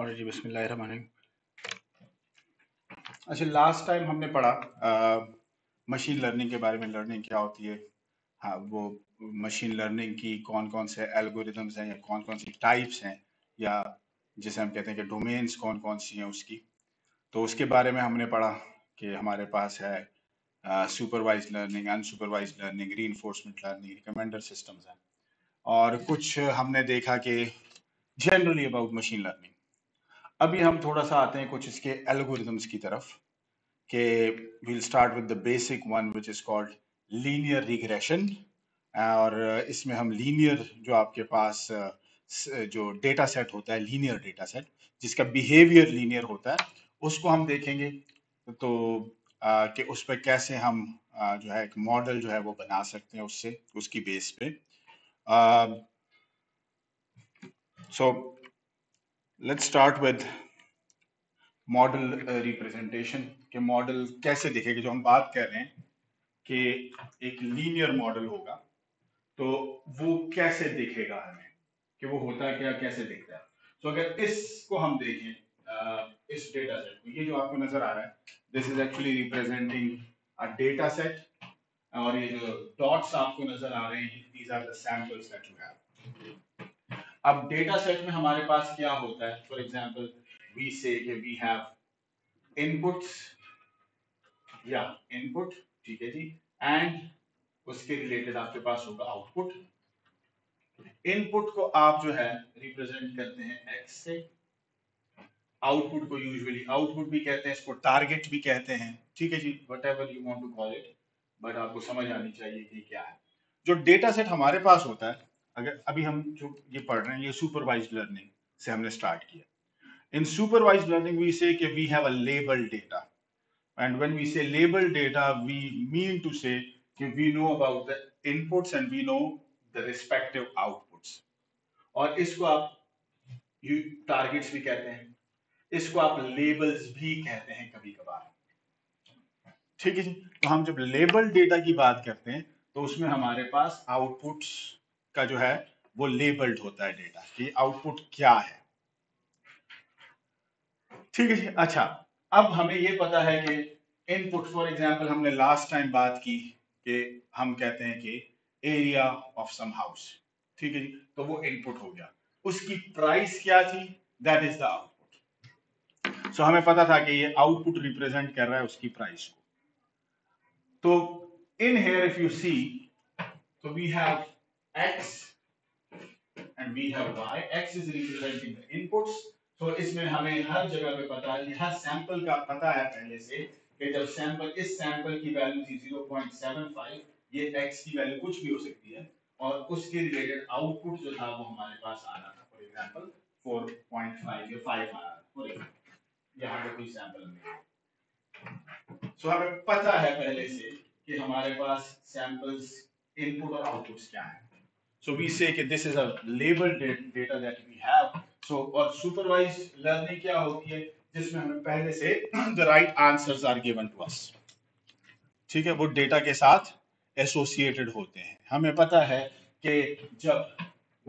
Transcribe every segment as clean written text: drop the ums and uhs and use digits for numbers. और जी बिस्मिल्लाहिर्रहमानिर्रहीम। अच्छा, लास्ट टाइम हमने पढ़ा मशीन लर्निंग के बारे में, लर्निंग क्या होती है। हाँ, वो मशीन लर्निंग की कौन कौन से एल्गोरिदम्स हैं या कौन कौन सी टाइप्स हैं या जिसे हम कहते हैं कि डोमेन्स कौन कौन सी हैं उसकी। तो उसके बारे में हमने पढ़ा कि हमारे पास है supervise learning, unsupervise learning, reinforcement learning, recommender systems हैं। और कुछ हमने देखा कि जनरली अबाउट मशीन लर्निंग। अभी हम थोड़ा सा आते हैं कुछ इसके एल्गोरिदम्स की तरफ के। We'll start with the basic one which is called linear regression. और इसमें हम लीनियर जो आपके पास जो डेटा सेट होता है, लीनियर डेटा सेट जिसका बिहेवियर लीनियर होता है, उसको हम देखेंगे। तो कि उस पर कैसे हम जो है एक मॉडल जो है वो बना सकते हैं उससे, उसकी बेस पे। So let's start with model representation के मॉडल कैसे दिखेगा। जो हम बात कर रहे हैं कि एक लीनियर मॉडल होगा तो वो कैसे दिखेगा हमें, कि वो होता है क्या, कैसे दिखता है। तो अगर इसको हम देखें, इस डेटा सेट को, ये जो आपको नजर आ रहा है, this is actually representing a data set. और ये जो डॉट्स आपको नजर आ रहे हैं, these are the samples that you have. अब डेटा सेट में हमारे पास क्या होता है, for example we say that we have inputs या इनपुट, ठीक है जी, एंड उसके रिलेटेड आपके पास होगा आउटपुट। इनपुट को आप जो है रिप्रेजेंट करते हैं एक्स से, आउटपुट को यूजुअली आउटपुट भी कहते हैं, इसको टारगेट भी कहते हैं, ठीक है जी, whatever you want to call it, but आपको समझ आनी चाहिए कि क्या है। जो डेटा सेट हमारे पास होता है, अगर अभी हम जो ये पढ़ रहे हैं, ये सुपरवाइज लर्निंग से हमने स्टार्ट किया। इन supervise learning we say that we have a label data, and when we say label data we mean to say that we know about the inputs and we know the respective outputs. और इसको आप you targets भी कहते हैं, इसको आप labels भी कहते हैं कभी कभार, ठीक है जी। तो हम जब लेबल डेटा की बात करते हैं तो उसमें हमारे पास आउटपुट्स का जो है वो लेबल्ड होता है डेटा, कि आउटपुट क्या है, ठीक है जी। अच्छा, अब हमें ये पता है कि इनपुट, फॉर एग्जांपल हमने लास्ट टाइम बात की कि हम कहते हैं कि एरिया ऑफ सम हाउस, ठीक है जी, तो वो इनपुट हो गया। उसकी प्राइस क्या थी, that is the output. So हमें पता था कि ये आउटपुट रिप्रेजेंट कर रहा है उसकी प्राइस को। तो in here if you see, so we have x and we have y. x is representing the inputs, so इसमें हमें हर जगह पे पता है, हर सैंपल का पता है पहले से कि जब सैंपल, इस सैंपल की वैल्यू थी 0.75, ये x की वैल्यू कुछ भी हो सकती है, और उसके रिलेटेड आउटपुट जो था वो हमारे पास आ रहा था, फॉर एग्जांपल 4.5 या 5 आ रहा था, फॉर एग्जांपल यहाँ पे कोई सैंपल नहीं। सो हमें पता है पहले से कि हमारे पास सैंपल्स, इनपुट और आउटपुट्स क्या हैं। So we say that this is a labelled data that we have. So और सुपरवाइज्ड लर्निंग क्या होती है, जिसमें हमें पहले से the right answers are given to us, ठीक है, वो डेटा के साथ एसोसिएटेड होते हैं। हमें पता है कि जब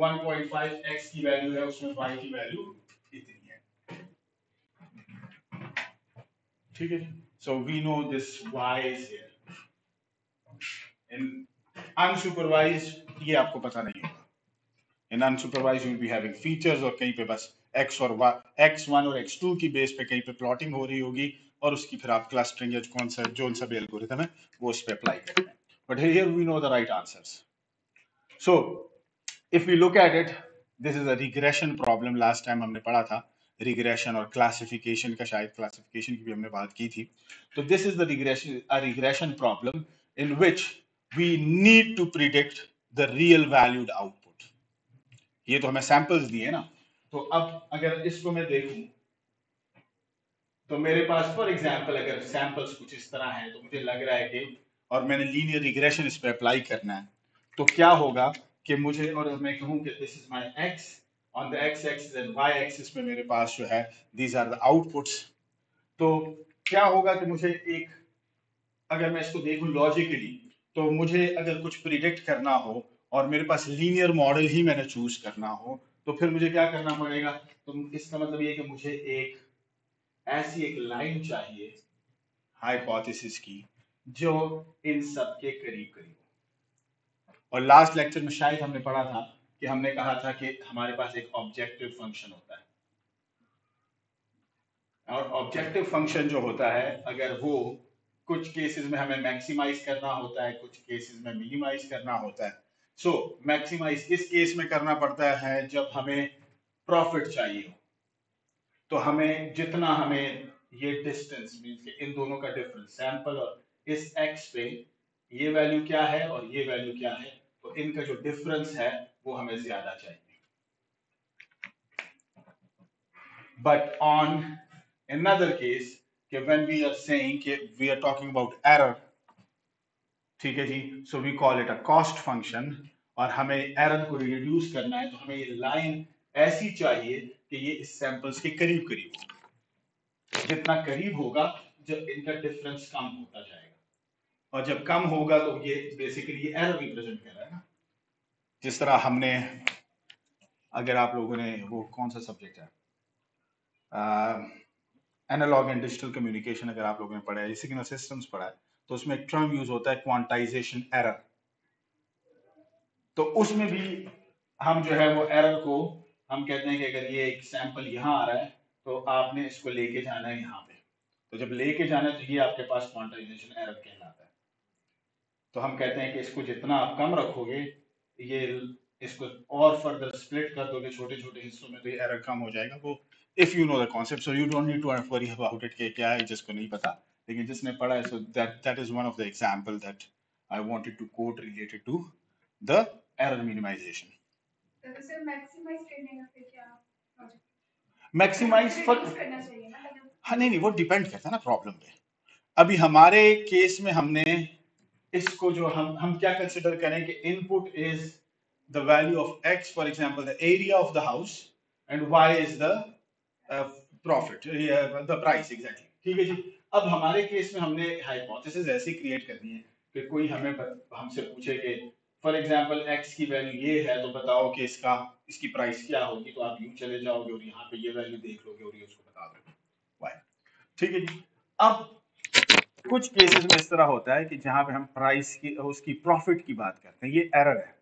1.5x की वैल्यू है उसमें y की वैल्यू इतनी है, ठीक है। So we know this y is here. In unsupervised ये आपको पता नहीं होगा। In unsupervised you'll be having features, और कहीं पे बस x और y, x1 और x2 की बेस पे कहीं पे प्लॉटिंग हो रही होगी, और उसकी फिर आप क्लस्टरिंग या कौन सा जो सब एल्गोरिथम है वो उस पे अप्लाई करते हैं। But here we know the right answers. So if we look at it, this is a regression problem। Last time हमने पढ़ा था रिग्रेशन और क्लासिफिकेशन का, शायद क्लासिफिकेशन की भी हमने बात की थी। तो this is the regression problem in which we need to predict the real valued output। ये तो हमें सैंपल्स दिए ना, तो अब अगर इसको मैं देखूं तो मेरे पास फॉर एग्जांपल अगर सैंपल्स कुछ इस तरह हैं, तो मुझे लग रहा है कि, और मैंने लीनियर रिग्रेशन इस पे अप्लाई करना है, तो क्या होगा कि मुझे, और मैं कहूं कि this is my x, on the x axis and Y axis में मेरे पास जो है दीज आर द आउटपुट्स। तो क्या होगा कि मुझे एक, अगर मैं इसको देखूं लॉजिकली, तो मुझे अगर कुछ प्रिडिक्ट करना हो और मेरे पास लीनियर मॉडल ही मैंने चूज करना हो, तो फिर मुझे क्या करना पड़ेगा, तो इसका मतलब ये कि मुझे एक ऐसी एक लाइन चाहिए हाइपोथेसिस की जो इन सब के करीब करीब हो। और लास्ट लेक्चर में शायद हमने पढ़ा था कि हमने कहा था कि हमारे पास एक ऑब्जेक्टिव फंक्शन होता है, और ऑब्जेक्टिव फंक्शन जो होता है अगर वो कुछ केसेस में हमें मैक्सिमाइज करना होता है, कुछ केसेस में मिनिमाइज करना होता है। सो मैक्सिमाइज इस केस में करना पड़ता है जब हमें प्रॉफिट चाहिए हो, तो हमें जितना हमें ये डिस्टेंस मींस कि इन दोनों का डिफरेंस सैंपल और इस एक्स पे ये वैल्यू क्या है और ये वैल्यू क्या है, तो इनका जो डिफरेंस है वो हमें ज्यादा चाहिए। बट ऑन अनदर केस कि व्हेन वी आर सेइंग कि we are talking about error, ठीक है जी, so we call it a cost function, और हमें एरर को रिड्यूस करना है तो हमें ये लाइन ऐसी चाहिए कि ये इस सैंपल्स के करीब करीब हो। जितना करीब होगा जब इनका डिफरेंस कम होता जाएगा, और जब कम होगा तो ये बेसिकली एरर रिप्रेजेंट कर रहा है ना। जिस तरह हमने, अगर आप लोगों ने वो कौन सा सब्जेक्ट है एनालॉग एंड डिजिटल कम्युनिकेशन, अगर आप लोगों ने पढ़ा है सिग्नल सिस्टम्स पढ़ा है, तो उसमें एक टर्म यूज होता है क्वांटाइजेशन एरर। तो उसमें भी हम जो है वो एरर को हम कहते हैं कि अगर ये एक सैंपल यहाँ आ रहा है तो आपने इसको लेके जाना है यहाँ पे, तो जब लेके जाना है तो ये आपके पास क्वांटाइजेशन एरर कहलाता है। तो हम कहते हैं कि इसको जितना आप कम रखोगे, ये इसको और फर्दर स्प्लिट कर दोगे छोटे छोटे हिस्सों में, तो ये एरर कम हो जाएगा। वो if you know the concept, so you don't need to worry about it कि क्या है जिसको नहीं पता, लेकिन जिसने पढ़ा है, so that is one of the example that I wanted to quote related to the error minimization. तो सर maximize करने का फिर क्या project? Maximize for करना चाहिए ना? हाँ नहीं वो depend करता है ना problem पे। अभी हमारे case में हमने इसको जो हम क्या consider करें कि input is the value of x, for example the area of the house, and y is the profit the price exactly, ठीक है जी। अब हमारे केस में हमने हाइपोथेसिस ऐसी क्रिएट करनी है कि कोई हमसे पूछे कि फॉर एग्जांपल एक्स की वैल्यू ये है, तो बताओ कि इसकी प्राइस क्या होगी, तो आप यूं चले जाओगे और यहाँ पे ये वैल्यू देख लोगे और ये उसको बता दोगे वाई, ठीक है जी। अब कुछ केसेस में इस तरह होता है कि जहाँ पे हम प्राइस की उसकी प्रॉफिट की बात करते हैं, ये एरर है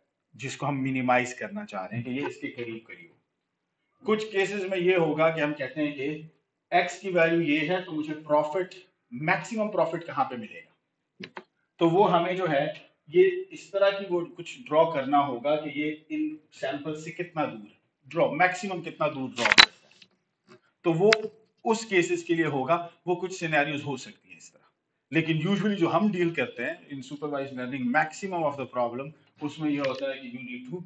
जिसको हम मिनिमाइज करना चाह रहे हैं कि ये इसके करीब करीब। कुछ केसेस में ये होगा कि हम कहते हैं कि x की वैल्यू ये है तो मुझे प्रॉफिट मैक्सिमम प्रॉफिट कहाँ पे मिलेगा, तो वो हमें जो है ये इस तरह की वो कुछ ड्रॉ करना होगा कि ये इन सैंपल से कितना दूर ड्रॉ मैक्सिमम कितना दूर ड्रॉ करता है। तो वो उस केसेस के लिए होगा, वो कुछ सिनेरियोज हो सकती है इस तरह, लेकिन यूजुअली जो हम डील करते हैं in supervise learning maximum of the problem, उसमें यह होता है कि you need to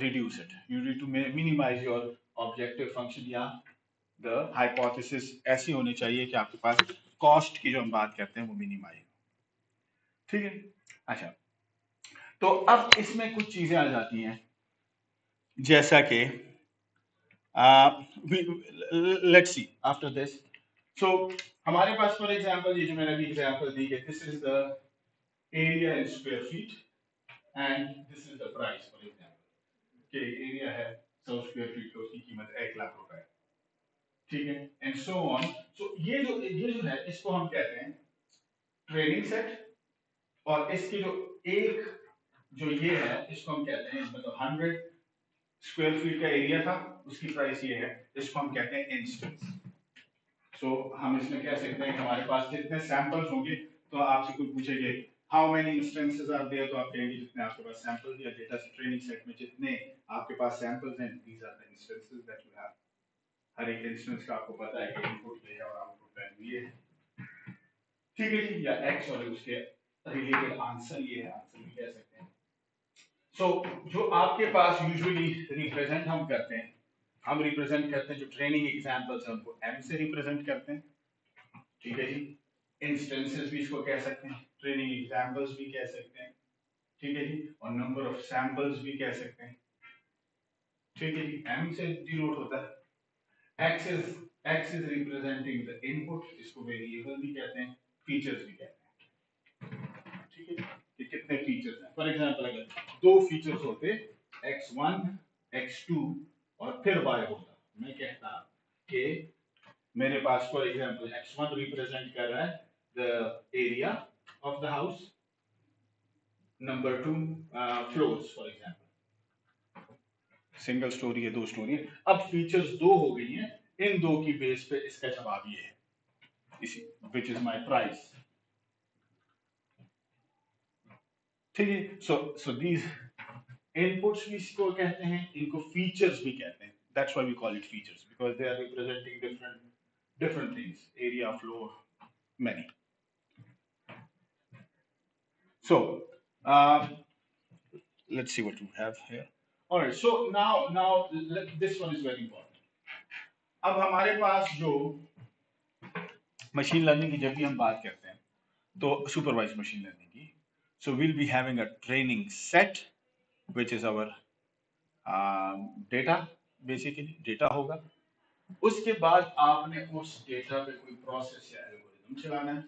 reduce it, you need to minimize your objective function, या the hypothesis ऐसी होनी चाहिए कि आपके पास cost की जो हम बात करते हैं वो minimize, ठीक है। अच्छा, तो अब इसमें कुछ चीजें आ जाती हैं, जैसा कि let's see after this, so हमारे पास for example ये जो मैंने अभी example दी है, this is the area in square feet and this is the price for example के एरिया है 100 स्क्वायर फीट का, उसकी कीमत 1 लाख रुपए है, ठीक है, एंड सो ऑन। सो ये जो है इसको हम कहते हैं ट्रेनिंग सेट, और इसकी जो एक जो ये है इसको हम कहते हैं मतलब 100 स्क्वायर फीट का एरिया था, उसकी प्राइस ये है, इसको हम कहते हैं इंस्टेंस। सो हम इसमें कह सकते हैं कि हमारे पास जितने सैंपल्स होंगे, तो आपसे कोई पूछेगा how many instances are there, तो आप कहेंगे जितने आपके पास सैंपल्स या डेटा से ट्रेनिंग सेट में जितने आपके पास सैंपल्स हैं, these are the instances that you have. हर एक इंस्टेंस का आपको पता है कि इनपुट ये है और आउटपुट वैल्यू ये है, ठीक है जी, या एक्स और उसके रिलेटेड आंसर ये है, आंसर भी कह सकते हैं। सो जो आपके पास यूजुअली रिप्रेजेंट हम रिप्रेजेंट करते हैं जो ट्रेनिंग एग्जांपल्स हैं उनको m से रिप्रेजेंट करते हैं, ठीक है जी। इंस्टेंसेस भी इसको कह सकते हैं, ट्रेनिंग एग्जाम्पल्स भी कह सकते हैं, ठीक है जी, और नंबर ऑफ सैंपल्स भी कह सकते हैं, ठीक है जी। m से डिनोट होता है, x is representing the input, इसको वेरिएबल भी कहते हैं, फीचर्स भी कहते हैं, ठीक है, कि कितने फीचर्स हैं। फॉर एग्जांपल अगर 2 फीचर्स होते x1 x2 और फिर y होगा। मैं कहता कि मेरे पास फॉर एग्जांपल x1 रिप्रेजेंट कर रहा है the area of the house, number 2 floors for example, single storey है, दो स्टोरी है। अब फीचर्स दो हो गई हैं, इन दो की बेस पे इसका जवाब ये है, इसी व्हिच इज माय प्राइस। ठीक है, सो दीज इनपुट्स भी इसको कहते हैं, इनको फीचर्स भी कहते हैं। That's why we call it features, because they are representing different things, area, floor, many. So let's see what we have here. All right, so now this one is very important. अब हमारे पास जो machine learning की जब भी हम बात करते हैं तो supervised machine learning की, so we'll be having a training set which is our data, basically data होगा। उसके बाद आपने उस डेटा पे कोई प्रोसेस या एल्गोरिथम चलाना है,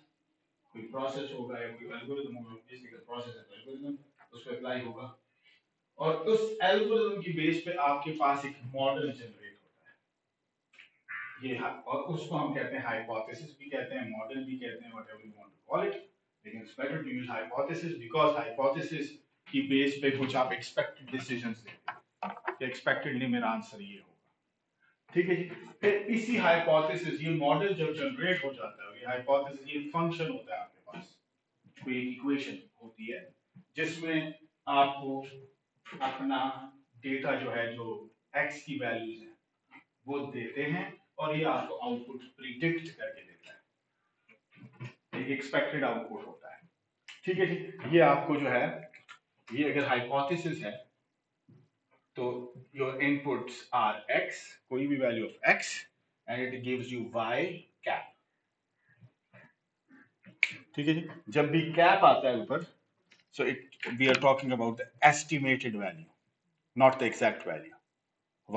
कोई प्रोसेस होगा या कोई एल्गोरिथम होगा, बेसिकली प्रोसेस है एल्गोरिथम, उस पे अप्लाई होगा और उस एल्गोरिथम की बेस पे आपके पास एक मॉडल जनरेट होता है, ये और उसको हम कहते हैं हाइपोथेसिस भी कहते हैं, मॉडल भी कहते हैं, whatever you want to call it, लेकिन it's better to use hypothesis because hypothesis की बेस पे कुछ आप एक्सपेक्टेड डिसीजंस लेते हैं। एक्सपेक्टेडली मेरा आंसर ये होगा। ठीक है जी, फिर इसी हाइपोथेसिस, ये मॉडल जब जनरेट हो जाता है, ये हाइपोथेसिस ये फंक्शन होता है आपके पास, कोई इक्वेशन होती है जिसमें आपको अपना डेटा जो है, जो x की वैल्यूज है वो देते हैं और ये आपको आउटपुट प्रिडिक्ट करके देता है, एक एक्सपेक्टेड आउटपुट होता है। ठीक है जी, ये आपको जो है, ये अगर हाइपोथेसिस है तो your inputs are x, कोई भी value of x, and it gives you y cap. ठीक है जी, जब भी cap आता है ऊपर, so we are talking about the estimated value, not the exact value.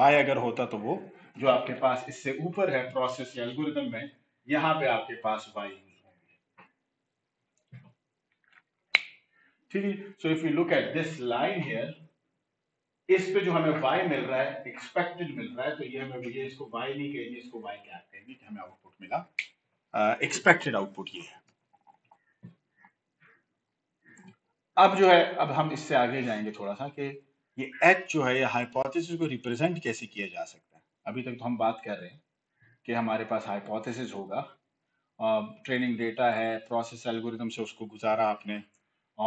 y अगर होता तो वो जो आपके पास इससे ऊपर है प्रोसेस या एल्गोरिथम में, यहाँ पे आपके पास y नहीं होंगे। ठीक है, so if you look at this line here, इस पे जो हमें y मिल रहा है, एक्सपेक्टेड मिल रहा है, तो ये हमें, ये इसको y नहीं कहेंगे, इसको y क्या कहेंगे कि हमें आउटपुट मिला, एक्सपेक्टेड आउटपुट ये है। अब जो है, अब हम इससे आगे जाएंगे थोड़ा सा कि ये h जो है, ये हाइपोथेसिस को रिप्रेजेंट कैसे किया जा सकता है। अभी तक तो हम बात कर रहे हैं कि हमारे पास हाइपोथेसिस होगा, ट्रेनिंग डेटा है, प्रोसेस एल्गोरिथम से उसको गुजारा आपने,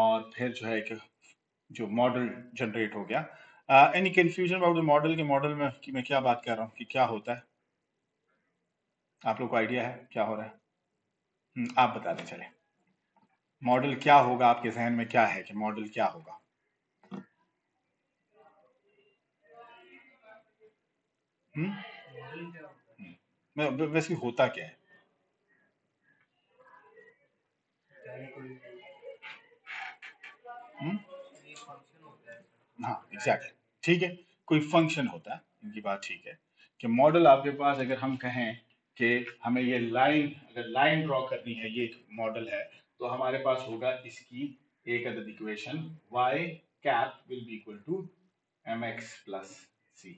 और फिर जो है कि जो मॉडल जनरेट हो गया। Any confusion about the model? के मॉडल में कि मैं क्या बात कर रहा हूँ, कि क्या होता है, आप लोग को आइडिया है क्या हो रहा है? आप बताते चले, मॉडल क्या होगा, आपके जहन में क्या है कि मॉडल क्या होगा? वैसे होता क्या है? हाँ, एग्जैक्टली, ठीक है, कोई फंक्शन होता है, इनकी बात ठीक है कि मॉडल आपके पास, अगर हम कहें कि हमें ये लाइन, अगर लाइन ड्रॉ करनी है, ये एक मॉडल है, तो हमारे पास होगा इसकी एक अदद equation, y cap will be equal to mx plus c।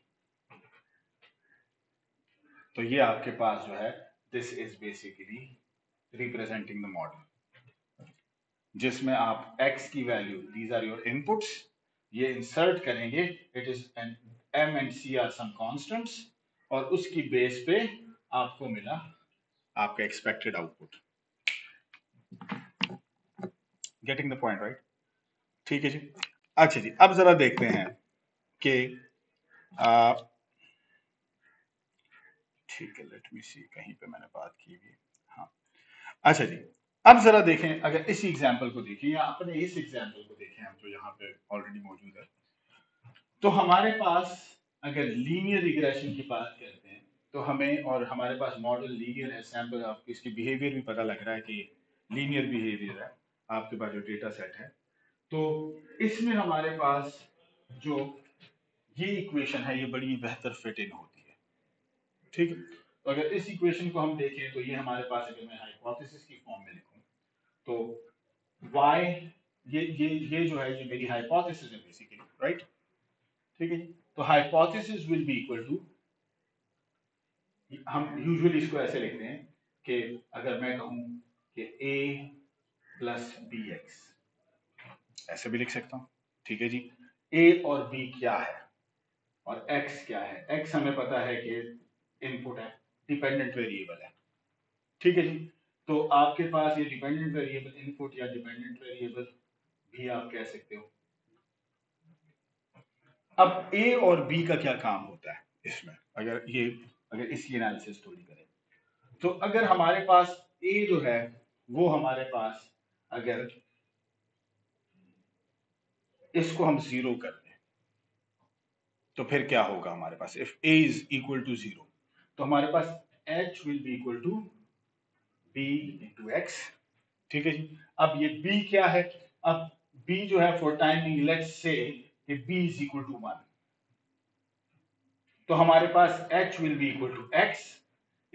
तो ये आपके पास जो है, this is basically representing the model, जिसमें आप x की value, these are your inputs, ये इंसर्ट करेंगे, it is an m and c are some constants, और उसकी बेस पे आपको मिला आपका expected output. Getting the point right? ठीक है जी। अच्छा जी, अब जरा देखते हैं कि ठीक है, लेट मी सी, कहीं पे मैंने बात की भी, हाँ। अच्छा जी, अब जरा देखें, अगर इसी एग्जाम्पल को देखें या अपने इस एग्जाम्पल को देखें, हम जो यहाँ पे ऑलरेडी मौजूद है, तो हमारे पास अगर लीनियर रिग्रेशन की बात करते हैं तो हमें, और हमारे पास मॉडल लीनियर है, सैंपल आपको इसकी बिहेवियर भी पता लग रहा है कि लीनियर बिहेवियर है आपके पास जो डेटा सेट है, तो इसमें हमारे पास जो ये इक्वेशन है, ये बड़ी बेहतर फिट इन होती है। ठीक है, तो अगर इस इक्वेशन को हम देखें तो ये हमारे पास, अगर मैं हाइपोथेसिस की फॉर्म में लिखूं तो y, ये जो है, ये मेरी हाइपोथेसिस है बेसिकली, राइट? ठीक है, तो hypothesis will be equal to, हम यूजुअली इसको ऐसे लिखते हैं कि अगर मैं कहूं कि a प्लस बी एक्स, ऐसे भी लिख सकता हूं, ठीक है जी। a और b क्या है और x क्या है, x हमें पता है कि इनपुट है, डिपेंडेंट वेरिएबल है, ठीक है जी। तो आपके पास ये डिपेंडेंट वेरिएबल इनपुट या डिपेंडेंट वेरिएबल भी आप कह सकते हो। अब ए और बी का क्या काम होता है इसमें, अगर इसकी एनालिसिस थोड़ी करें तो अगर हमारे पास ए जो है वो हमारे पास, अगर इसको हम जीरो कर दें तो फिर क्या होगा हमारे पास, if A is equal to zero तो हमारे पास H will be equal to B into x, ठीक है जी। अब ये बी क्या है, अब बी जो है for timing let's say b is equal to 1, तो हमारे पास h will be equal to x।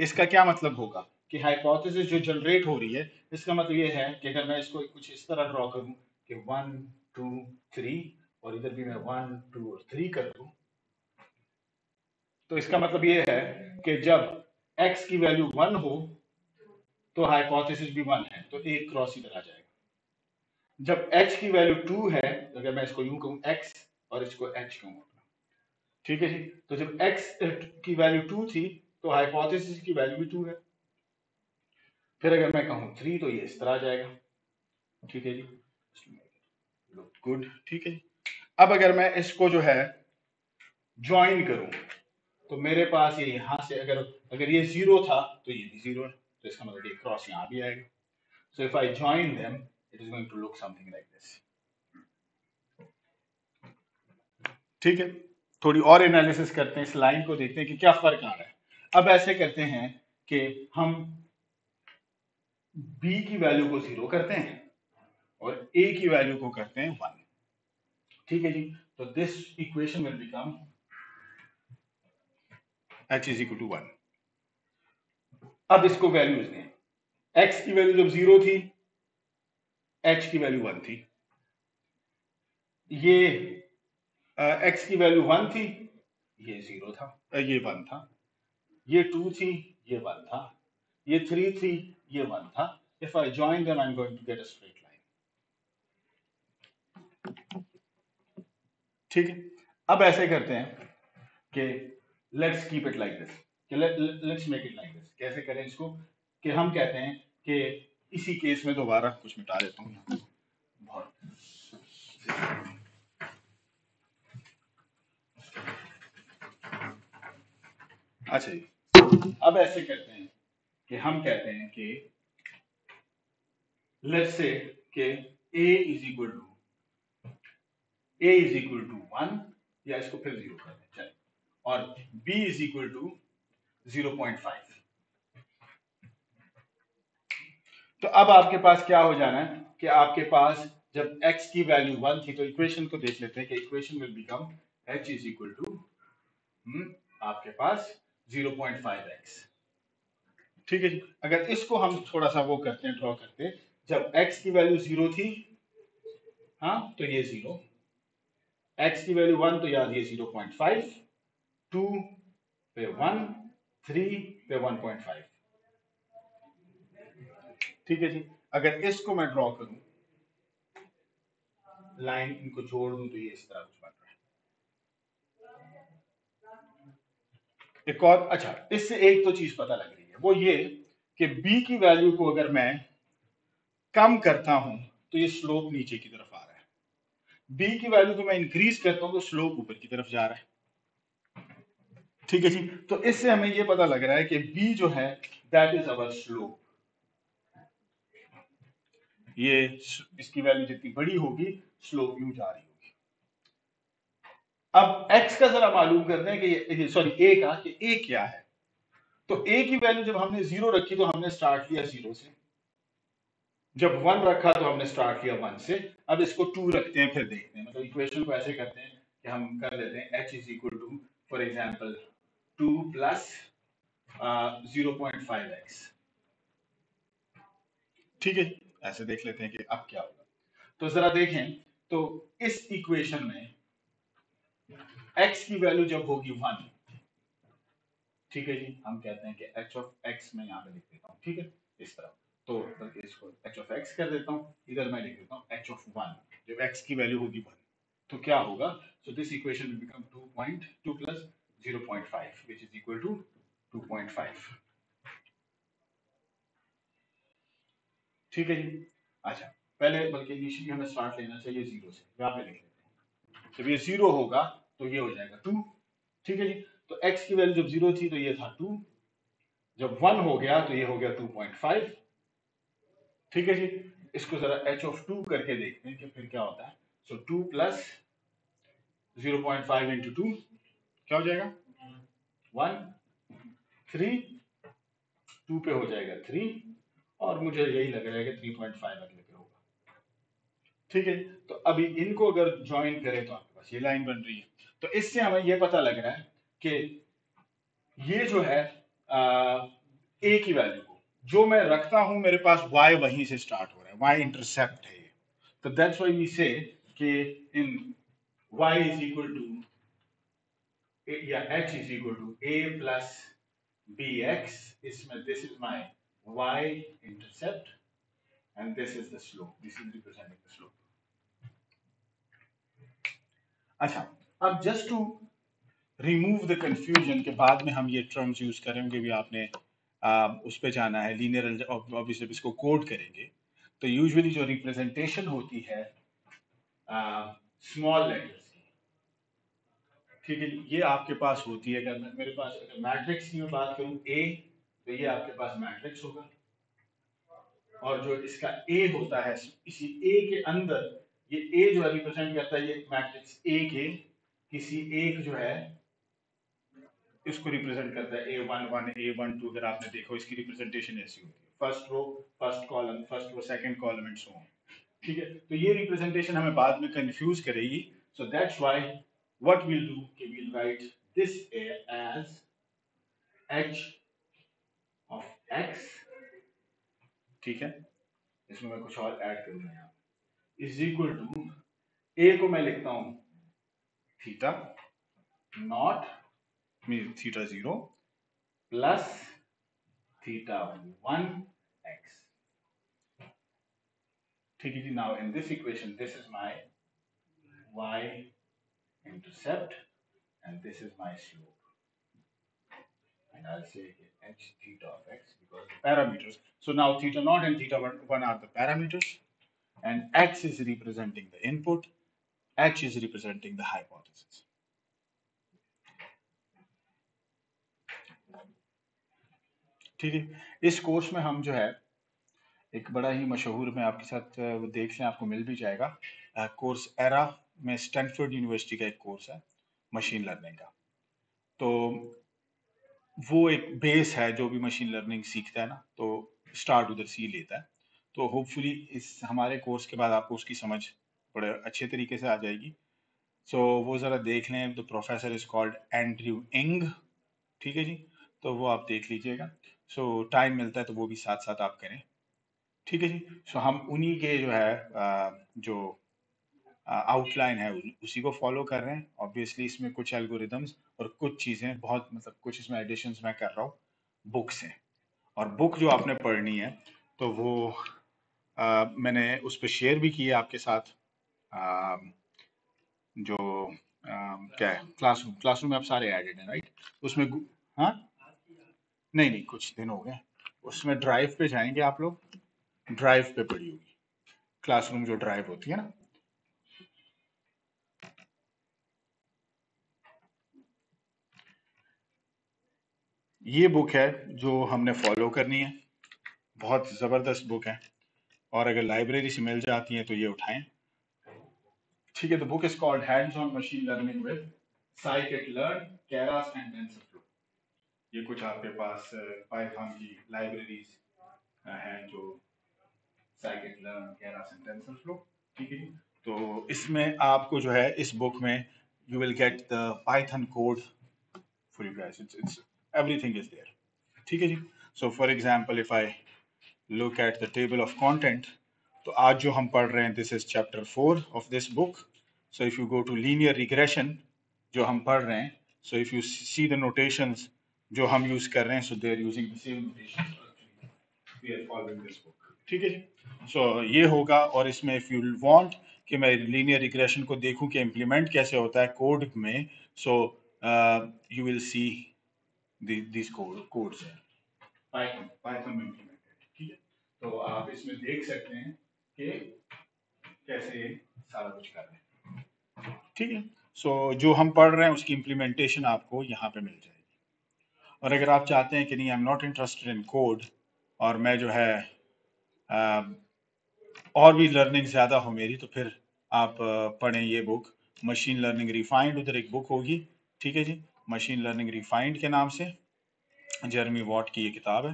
इसका क्या मतलब होगा कि हाइपोथेसिस जो जनरेट हो रही है, इसका मतलब ये है कि अगर मैं इसको कुछ इस तरह ड्रॉ करूं कि 1 2 3 और इधर भी मैं 1 2 और 3 कर दूं, तो इसका मतलब ये है कि जब x की वैल्यू 1 हो तो हाइपोथेसिस भी 1 है, तो एक क्रॉस इधर आ जाएगा। जब x की वैल्यू 2 है, अगर मैं इसको यूं कहूं x और इसको h कहूं, ठीक है जी। तो जब x की वैल्यू 2 थी तो हाइपोथेसिस की वैल्यू भी 2 है। फिर अगर मैं कहूं 3 तो ये इस तरह आ जाएगा, ठीक है जी, गुड, ठीक है जी। अब अगर मैं इसको जो है ज्वाइन करूं तो मेरे पास ये यहां से, अगर ये 0 था तो ये भी 0 है, तो इसका मतलब ये क्रॉस यहां भी आएगा। So if I join them it is going to look something like this, ठीक है। थोड़ी और एनालिसिस करते हैं, इस लाइन को देखते हैं कि क्या फर्क आ रहा है। अब ऐसे करते हैं कि हम b की वैल्यू को 0 करते हैं और a की वैल्यू को करते हैं 1, ठीक है जी। तो this equation will become h is equal to 1। अब इसको वैल्यूज दें, x की वैल्यू जब 0 थी h की वैल्यू 1 थी, ये x की वैल्यू 1 थी, ये 0 था, ये 1 था, ये 2 थी, ये 1 था, ये 3 थी, ये 1 था। If I join them I am going to get a straight line, ठीक है। अब ऐसे करते हैं कि let's keep it like this, let's make it like this. कैसे करें इसको कि हम कहते हैं कि इसी केस में दोबारा कुछ मिटा देता हूं, अच्छा जी। अब ऐसे करते हैं कि हम कहते हैं कि लेट्स से कि a इज इक्वल टू 1 या इसको फिर 0 कर दें, चलिए, और b इज इक्वल टू 0.5। तो अब आपके पास क्या हो जाना है कि आपके पास जब x की वैल्यू 1 थी तो इक्वेशन को देख लेते हैं कि equation will become h is equal to आपके पास 0.5x, ठीक है जी। अगर इसको हम थोड़ा सा वो करते हैं, ड्रॉ करते हैं, जब x की वैल्यू 0 थी, हाँ, तो ये 0, x की वैल्यू 1 तो याद ये 0.5, 2 पे 1, 3 पे 1.5, ठीक है जी। अगर इसको मैं ड्रॉ करूं, लाइन इनको जोड़ दूं, तो ये इस तरह कुछ बन रहा है। एक और, अच्छा, इससे एक तो चीज पता लग रही है, वो ये कि b की वैल्यू को अगर मैं कम करता हूं तो ये स्लोप नीचे की तरफ आ रहा है, b की वैल्यू को मैं इंक्रीज करता हूं तो स्लोप ऊपर की तरफ जा रहा है, ठीक है जी। तो इससे हमें ये पता लग रहा है कि b जो है दैट इज अवर स्लोप, ये इसकी वैल्यू जितनी बड़ी होगी स्लोप यू जा रही होगी। अब x का जरा मालूम करते हैं कि सॉरी a का, कि a क्या है। तो a की वैल्यू जब हमने 0 रखी तो हमने स्टार्ट लिया 0 से, जब 1 रखा तो हमने स्टार्ट लिया 1 से। अब इसको 2 रखते हैं, फिर देखते हैं, मतलब इक्वेशन को ऐसे करते हैं कि हम कर लेते हैं h is equal to for example 2 plus 0.5x, ठीक है, ऐसे देख लेते हैं कि अब क्या होगा। तो जरा देखें, तो इस इक्वेशन में x की वैल्यू जब होगी 1, ठीक है जी, हम कहते हैं कि h ऑफ x मैं यहाँ पे लिख देता हूँ, ठीक है, इस तरह, तो इसको h ऑफ x कर देता हूँ, इधर मैं लिख देता हूँ h ऑफ 1, जब x की वैल्यू होगी 1, तो क्या होगा, so this equation will become 2.2 plus 0.5 which is equal to 2.5, ठीक है जी। अच्छा, पहले बल्कि इनिशियली हमें स्टार्ट लेना चाहिए जीरो से, यहाँ पे लिख लेते हैं, जब ये जीरो होगा तो ये हो जाएगा 2, ठीक है जी, तो x की वैल्यू जब 0 थी तो ये था 2, जब 1 हो गया तो ये हो गया 2.5, ठीक है जी। इसको जरा h ऑफ 2 करके देखते हैं कि फिर क्या होता है, सो 2 प्लस 0.5 इंटू 2 क्या हो जाएगा 1, 3, 2 पे हो जाएगा 3, और मुझे यही लग रहा है कि 3.5 अगले पे होगा, ठीक है। तो अभी इनको अगर ज्वाइन करें तो आपके पास ये लाइन बन रही है, तो इससे हमें ये पता लग रहा है कि ये जो है a की वैल्यू को जो मैं रखता हूं मेरे पास y वहीं से स्टार्ट हो रहा है, y इंटरसेप्ट है ये, तो दैट्स व्हाई वी से कि in y is equal to या h is equal to a plus bx, इसमें this is my y intercept and this is the slope, this is representing the slope. अच्छा, अब just to remove the confusion के बाद में हम ये terms use करेंगे भी, आपने उस पे जाना है linear, obviously इसको code करेंगे, तो usually जो representation होती है small letters, ठीक है, ये आपके पास होती है, अगर मेरे पास अगर मैट्रिक्स की मैं बात करूँ A तो ये आपके पास मैट्रिक्स होगा, और जो इसका A होता है इसी A के अंदर ये A जो रिप्रेजेंट करता है ये मैट्रिक्स A के किसी एक जो है इसको रिप्रेजेंट करता है A11 A12, अगर आपने देखो इसकी रिप्रेजेंटेशन ऐसी होती है, first row first column, first row second column and so on, ठीक है। तो ये रिप्रेजेंटेशन हमें बाद में कंफ्यूज करेगी, so that's why what we will do कि we will write this A as H of x, ठीक है, इसमें मैं कुछ और ऐड करूंगा यहाँ, इज इक्वल टू a को मैं लिखता हूं theta not mean theta 0 plus theta 1 x, ठीक है जी। Now in this equation this is my y intercept and this is my slope, and I'll say h theta of x because the parameters. So now theta naught and theta 1 are the parameters, and x is representing the input, h is representing the hypothesis. ठीक है, इस course में हम जो है एक बड़ा ही मशहूर, मैं आपके साथ वो देख लें आपको मिल भी जाएगा, कोर्स एरा में स्टैनफोर्ड यूनिवर्सिटी का एक कोर्स है मशीन लर्निंग का, तो वो एक बेस है जो भी मशीन लर्निंग सीखता है ना तो स्टार्ट उधर से ही लेता है, तो होपफुली इस हमारे कोर्स के बाद आपको उसकी समझ बड़े अच्छे तरीके से आ जाएगी। सो वो ज़रा देख लें, the professor is called Andrew Ng, ठीक है जी, तो वो आप देख लीजिएगा। सो टाइम मिलता है तो वो भी साथ साथ आप करें, ठीक है जी। सो हम उन्हीं के जो है जो आउटलाइन है उसी को फॉलो कर रहे हैं, ऑब्वियसली इसमें कुछ एल्गोरिदम्स और कुछ चीज़ें बहुत मतलब कुछ इसमें एडिशंस मैं कर रहा हूँ बुक से, और बुक जो आपने पढ़नी है तो वो मैंने उस पर शेयर भी किया आपके साथ, जो क्या है क्लासरूम, क्लासरूम में आप सारे एडिड हैं राइट, उसमें हाँ नहीं कुछ दिन हो गए, उसमें ड्राइव पे जाएंगे आप लोग, ड्राइव पे पढ़ी होगी, क्लासरूम जो ड्राइव होती है ना, ये बुक है जो हमने फॉलो करनी है, बहुत ज़बरदस्त बुक है, और अगर लाइब्रेरी से मिल जाती है तो ये उठाएं, ठीक है। तो book is called hands on machine learning with scikit-learn, Keras and TensorFlow, ये कुछ आपके पास पाइथन की लाइब्रेरीज हैं जो scikit-learn, Keras and TensorFlow, ठीक है। तो इसमें आपको जो है इस बुक में you will get the Python code for you guys, it's everything is there, ठीक है जी। So for example if I look at the table of content, तो आज जो हम पढ़ रहे हैं this is chapter 4 of this book, so if you go to linear regression जो हम पढ़ रहे हैं. So if you see the notations जो हम use कर रहे हैं, so they are using the same notations. We are following this book. ठीक है. So ये होगा. और इसमें if you want कि मैं linear regression को देखूं कि implement कैसे होता है code में, so you will see these codes हैं. Python में implemented. ठीक है. तो आप इसमें देख सकते हैं कि कैसे सारा कुछ कर रहे हैं. ठीक है. सो जो हम पढ़ रहे हैं उसकी इम्प्लीमेंटेशन आपको यहाँ पे मिल जाएगी. और अगर आप चाहते हैं कि नहीं, I am not interested in code और मैं जो है और भी लर्निंग ज़्यादा हो मेरी, तो फिर आप पढ़ें ये बुक मशीन लर्निंग रिफाइंड. उधर एक बुक होगी, ठीक है जी, मशीन लर्निंग रिफाइंड के नाम से जर्मी वॉट की ये किताब है.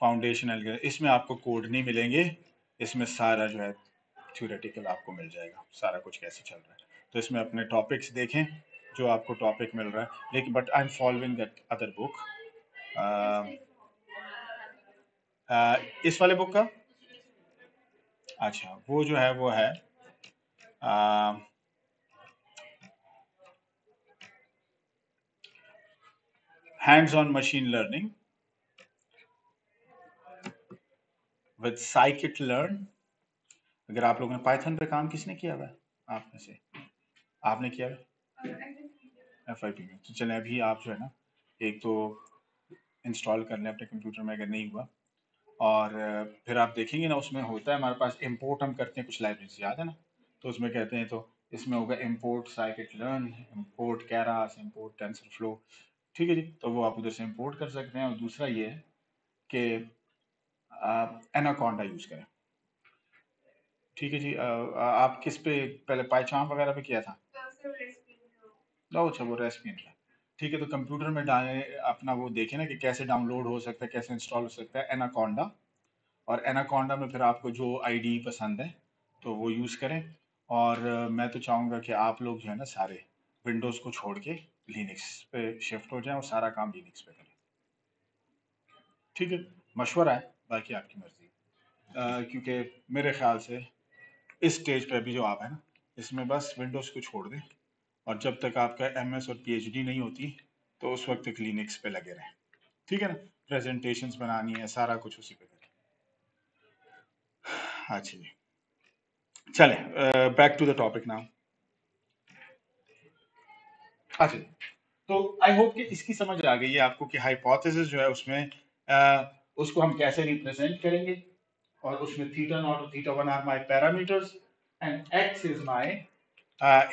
फाउंडेशनल, इसमें आपको कोड नहीं मिलेंगे, इसमें सारा जो है थ्योरेटिकल आपको मिल जाएगा, सारा कुछ कैसे चल रहा है. तो इसमें अपने टॉपिक्स देखें जो आपको टॉपिक मिल रहा है. लेकिन but I am following that other book. इस वाले बुक का अच्छा वो जो है वो है hands on machine learning with scikit-learn. अगर आप लोगों ने पाइथन पे काम किसने किया हुआ है आप में से, आपने किया FIP में, तो चलें अभी आप जो है ना एक तो इंस्टॉल कर लें अपने कंप्यूटर में अगर नहीं हुआ. और फिर आप देखेंगे ना उसमें होता है हमारे पास इंपोर्ट, हम करते हैं कुछ लाइब्रेरीज, याद है ना, तो उसमें कहते हैं, तो इसमें होगा import scikit-learn, import Keras, import TensorFlow, ठीक है जी. तो वो आप उधर से इम्पोर्ट कर सकते हैं. और दूसरा ये है कि आप एनाकोंडा यूज़ करें, ठीक है जी. आप किस पे पहले पाइथन वगैरह पे किया था? लो अच्छा वो रेस्पिन था, ठीक है. तो कंप्यूटर में डालें अपना, वो देखें ना कि कैसे डाउनलोड हो सकता है, कैसे इंस्टॉल हो सकता है एनाकोंडा. और एनाकोंडा में फिर आपको जो आईडी पसंद है तो वो यूज़ करें. और मैं तो चाहूँगा कि आप लोग जो है ना सारे विंडोज़ को छोड़ के लिनक्स पे शिफ्ट हो जाएँ और सारा काम लिनक्स पे करें, ठीक है. मशवरा है, बाकी आपकी मर्ज़ी. क्योंकि मेरे ख्याल से इस स्टेज पे अभी जो आप हैं ना इसमें बस विंडोज़ को छोड़ दें. और जब तक आपका MS और PhD नहीं होती तो उस वक्त तक लिनक्स पे लगे रहें, ठीक है ना. प्रेजेंटेशंस बनानी है, सारा कुछ उसी पे करें. अच्छा जी, चलें back to the topic now. अच्छा, तो आई होप कि इसकी समझ आ गई है आपको कि हाइपोथेसिस जो है उसमें उसको हम कैसे रिप्रेजेंट करेंगे. और उसमें थीटा नॉट और theta one are my parameters and x is my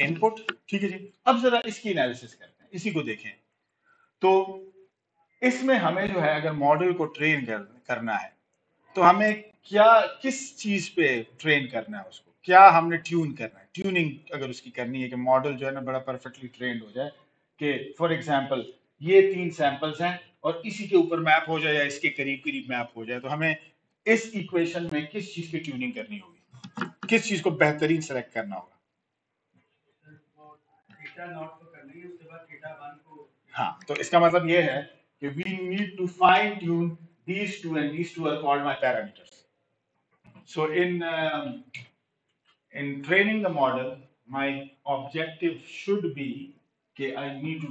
input, ठीक है जी. अब जरा इसकी एनालिसिस करते हैं, इसी को देखें. तो इसमें हमें जो है अगर मॉडल को ट्रेन करना है तो हमें क्या, किस चीज पे ट्रेन करना है उसको, क्या हमने ट्यून करना है. ट्यूनिंग अगर उसकी करनी है कि मॉडल जो है ना बड़ा परफेक्टली ट्रेंड हो जाए, कि फॉर एग्जाम्पल ये 3 सैम्पल्स हैं और इसी के ऊपर मैप हो जाए या इसके करीब करीब मैप हो जाए, तो हमें इस इक्वेशन में किस चीज की ट्यूनिंग करनी होगी, किस चीज को बेहतरीन सेलेक्ट करना होगा. हाँ, तो इसका मतलब ये है कि we need to fine tune these two and these two are called my parameters. So in training the model, my objective should be कि I need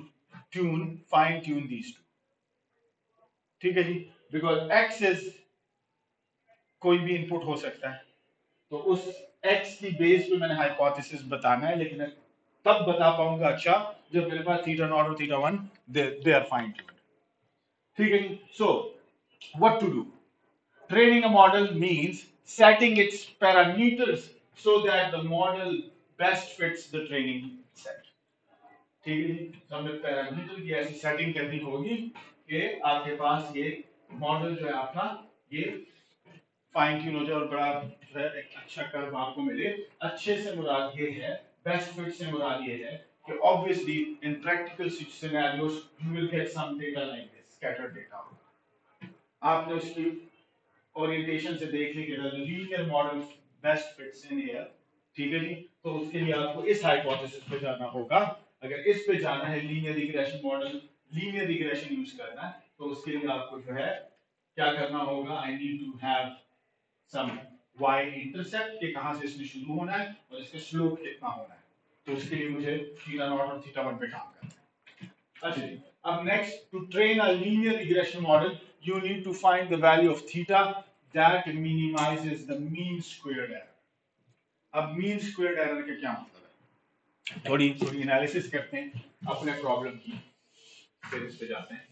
to fine tune these two. ठीक है जी, because x is कोई भी input हो सकता है, तो उस x की बेस पे मैंने हाइपोथेसिस बताना है. लेकिन तब बता पाऊंगा अच्छा जब मेरे पास थीटा नॉट और theta one they are fine too, ठीक है. So what to do, training a model means setting its parameters so that the model best fits the training set, ठीक है. तो हमें पैरामीटर की ऐसी सेटिंग करनी होगी कि आपके पास ये मॉडल जो है आपका ये फाइन ट्यून हो जाए और बड़ा अच्छा कर्व आपको मिले. अच्छे से मुराद ये है, बेस्ट फिट से मुराद ये है कि obviously in practical scenarios you will get some data like this, scattered data. आपने उसकी ओरिएंटेशन से देख लिया कि linear model best fits in here, ठीक है जी. तो उसके लिए आपको इस हाइपोथेसिस पे जाना होगा. अगर इस पे जाना है linear regression model, linear regression use करना है, तो उसके लिए आपको जो है क्या करना होगा, I need to have some y intercept, के कहां से इसने शुरू होना है और इसका स्लोप कितना होना है, तो इसके लिए मुझे थीटा नॉट और थीटा वन पे काम करना है। अच्छा, अब next, to train a linear regression model you need to find the value of theta that minimises the mean squared error. अब मीन स्क्वायर्ड एरर का क्या मतलब है, थोड़ी एनालिसिस करते हैं अपने प्रॉब्लम की, फिर इस पे जाते हैं।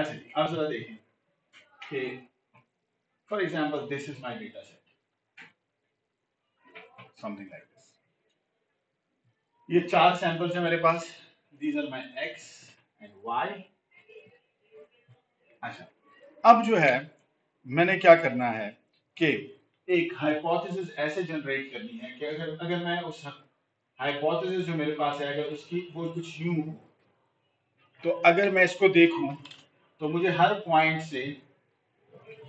अच्छा, आप जरा देखें कि for example this is my data set, something like this. ये चार सैंपल्स हैं मेरे पास, these are my x and y. अच्छा, अब जो है मैंने क्या करना है कि एक हाइपोथेसिस ऐसे जनरेट करनी है कि अगर मैं उस हाइपोथेसिस जो मेरे पास है अगर उसकी वो कुछ यूं हो, तो अगर मैं इसको देखूं तो मुझे हर पॉइंट से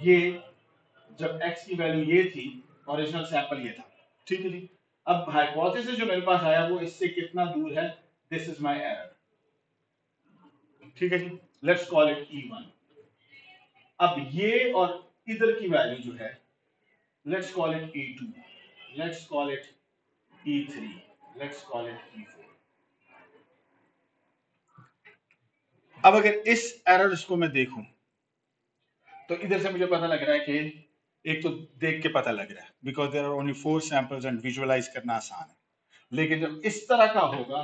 ये, जब x की वैल्यू ये थी, ओरिजिनल सैंपल ये था, ठीक है जी। अब हाइपोथेसिस जो मेरे पास आया वो इससे कितना दूर है, दिस इज माय एरर, ठीक है जी, लेट्स कॉल इट e1। अब ये और इधर की वैल्यू जो है let's call it e2, let's call it e3, let's call it e4। अब अगर इस एरर को मैं देखूं तो इधर से मुझे पता लग रहा है कि एक तो देख के पता लग रहा है because there are only 4 samples and visualise करना आसान है। लेकिन जब इस तरह का होगा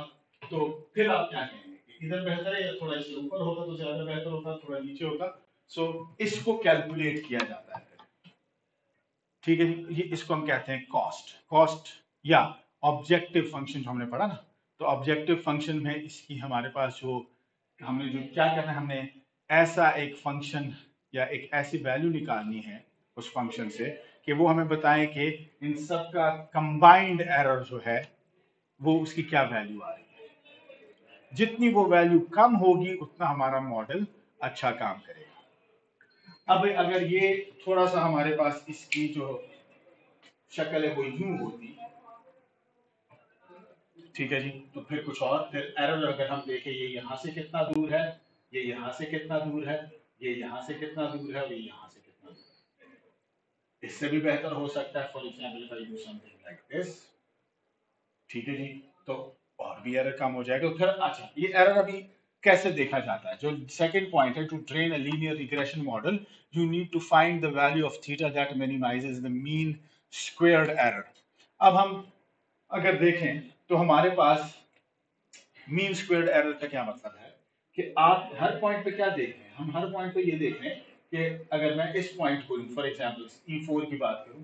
तो फिर आप क्या कहेंगे, इधर बेहतर है या थोड़ा इसके ऊपर होगा तो ज्यादा बेहतर होगा, थोड़ा नीचे होगा। सो इसको कैलकुलेट किया जाता है, ठीक है, ये इसको हम कहते हैं कॉस्ट या ऑब्जेक्टिव फंक्शन जो हमने पढ़ा ना। तो ऑब्जेक्टिव फंक्शन में इसकी हमारे पास जो हमने जो क्या करना है, हमने ऐसा एक फंक्शन या एक ऐसी वैल्यू निकालनी है उस फंक्शन से कि वो हमें बताए कि इन सब का कंबाइंड एरर जो है वो उसकी क्या वैल्यू आ रही है। जितनी वो वैल्यू कम होगी उतना हमारा मॉडल अच्छा काम करेगा। अब अगर ये थोड़ा सा हमारे पास इसकी जो शक्ल है वो यूं होती, ठीक है जी, तो फिर कुछ और, फिर एरर अगर हम देखें ये यहाँ से कितना दूर है, ये यहाँ से कितना दूर है, ये यहाँ से कितना दूर है और ये यहाँ से कितना दूर है। इससे भी बेहतर हो सकता है, for example if I do something like this, ठीक है जी, तो और भी एरर कम हो जाएगा फिर। अच्छा, ये एरर अभी कैसे देखा जाता है, जो सेकेंड पॉइंट है, to train a linear regression model you need to find the value of theta that minimises the mean squared error. अब हम अगर देखें तो हमारे पास मीन स्क्वायर्ड एरर का क्या मतलब है कि आप हर पॉइंट पे क्या देख रहे हैं, हम हर पॉइंट पे ये देख रहे हैं कि अगर मैं इस पॉइंट को लूं, फॉर एग्जांपल E4 की बात करूं,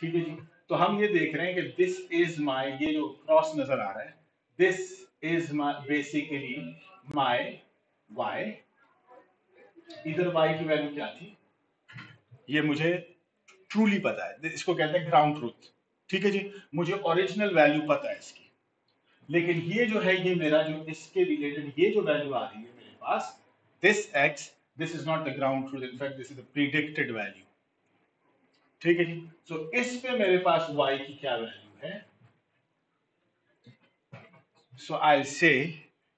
ठीक है जी, तो हम ये देख रहे हैं कि दिस इज माय, ये जो क्रॉस नजर आ रहा है, this is my basically my y। इधर y की वैल्यू क्या थी ये मुझे ट्रूली पता है, इसको कहते हैं ग्राउंड ट्रूथ, ठीक है जी, मुझे ओरिजिनल वैल्यू पता है इसकी। लेकिन ये जो है, ये मेरा जो इसके रिलेटेड ये जो वैल्यू आ रही है मेरे पास, this x, this is not the ground truth, in fact this is the predicted value, ठीक है जी। सो इस पे मेरे पास वाई की क्या वैल्यू है, सो आई विल से,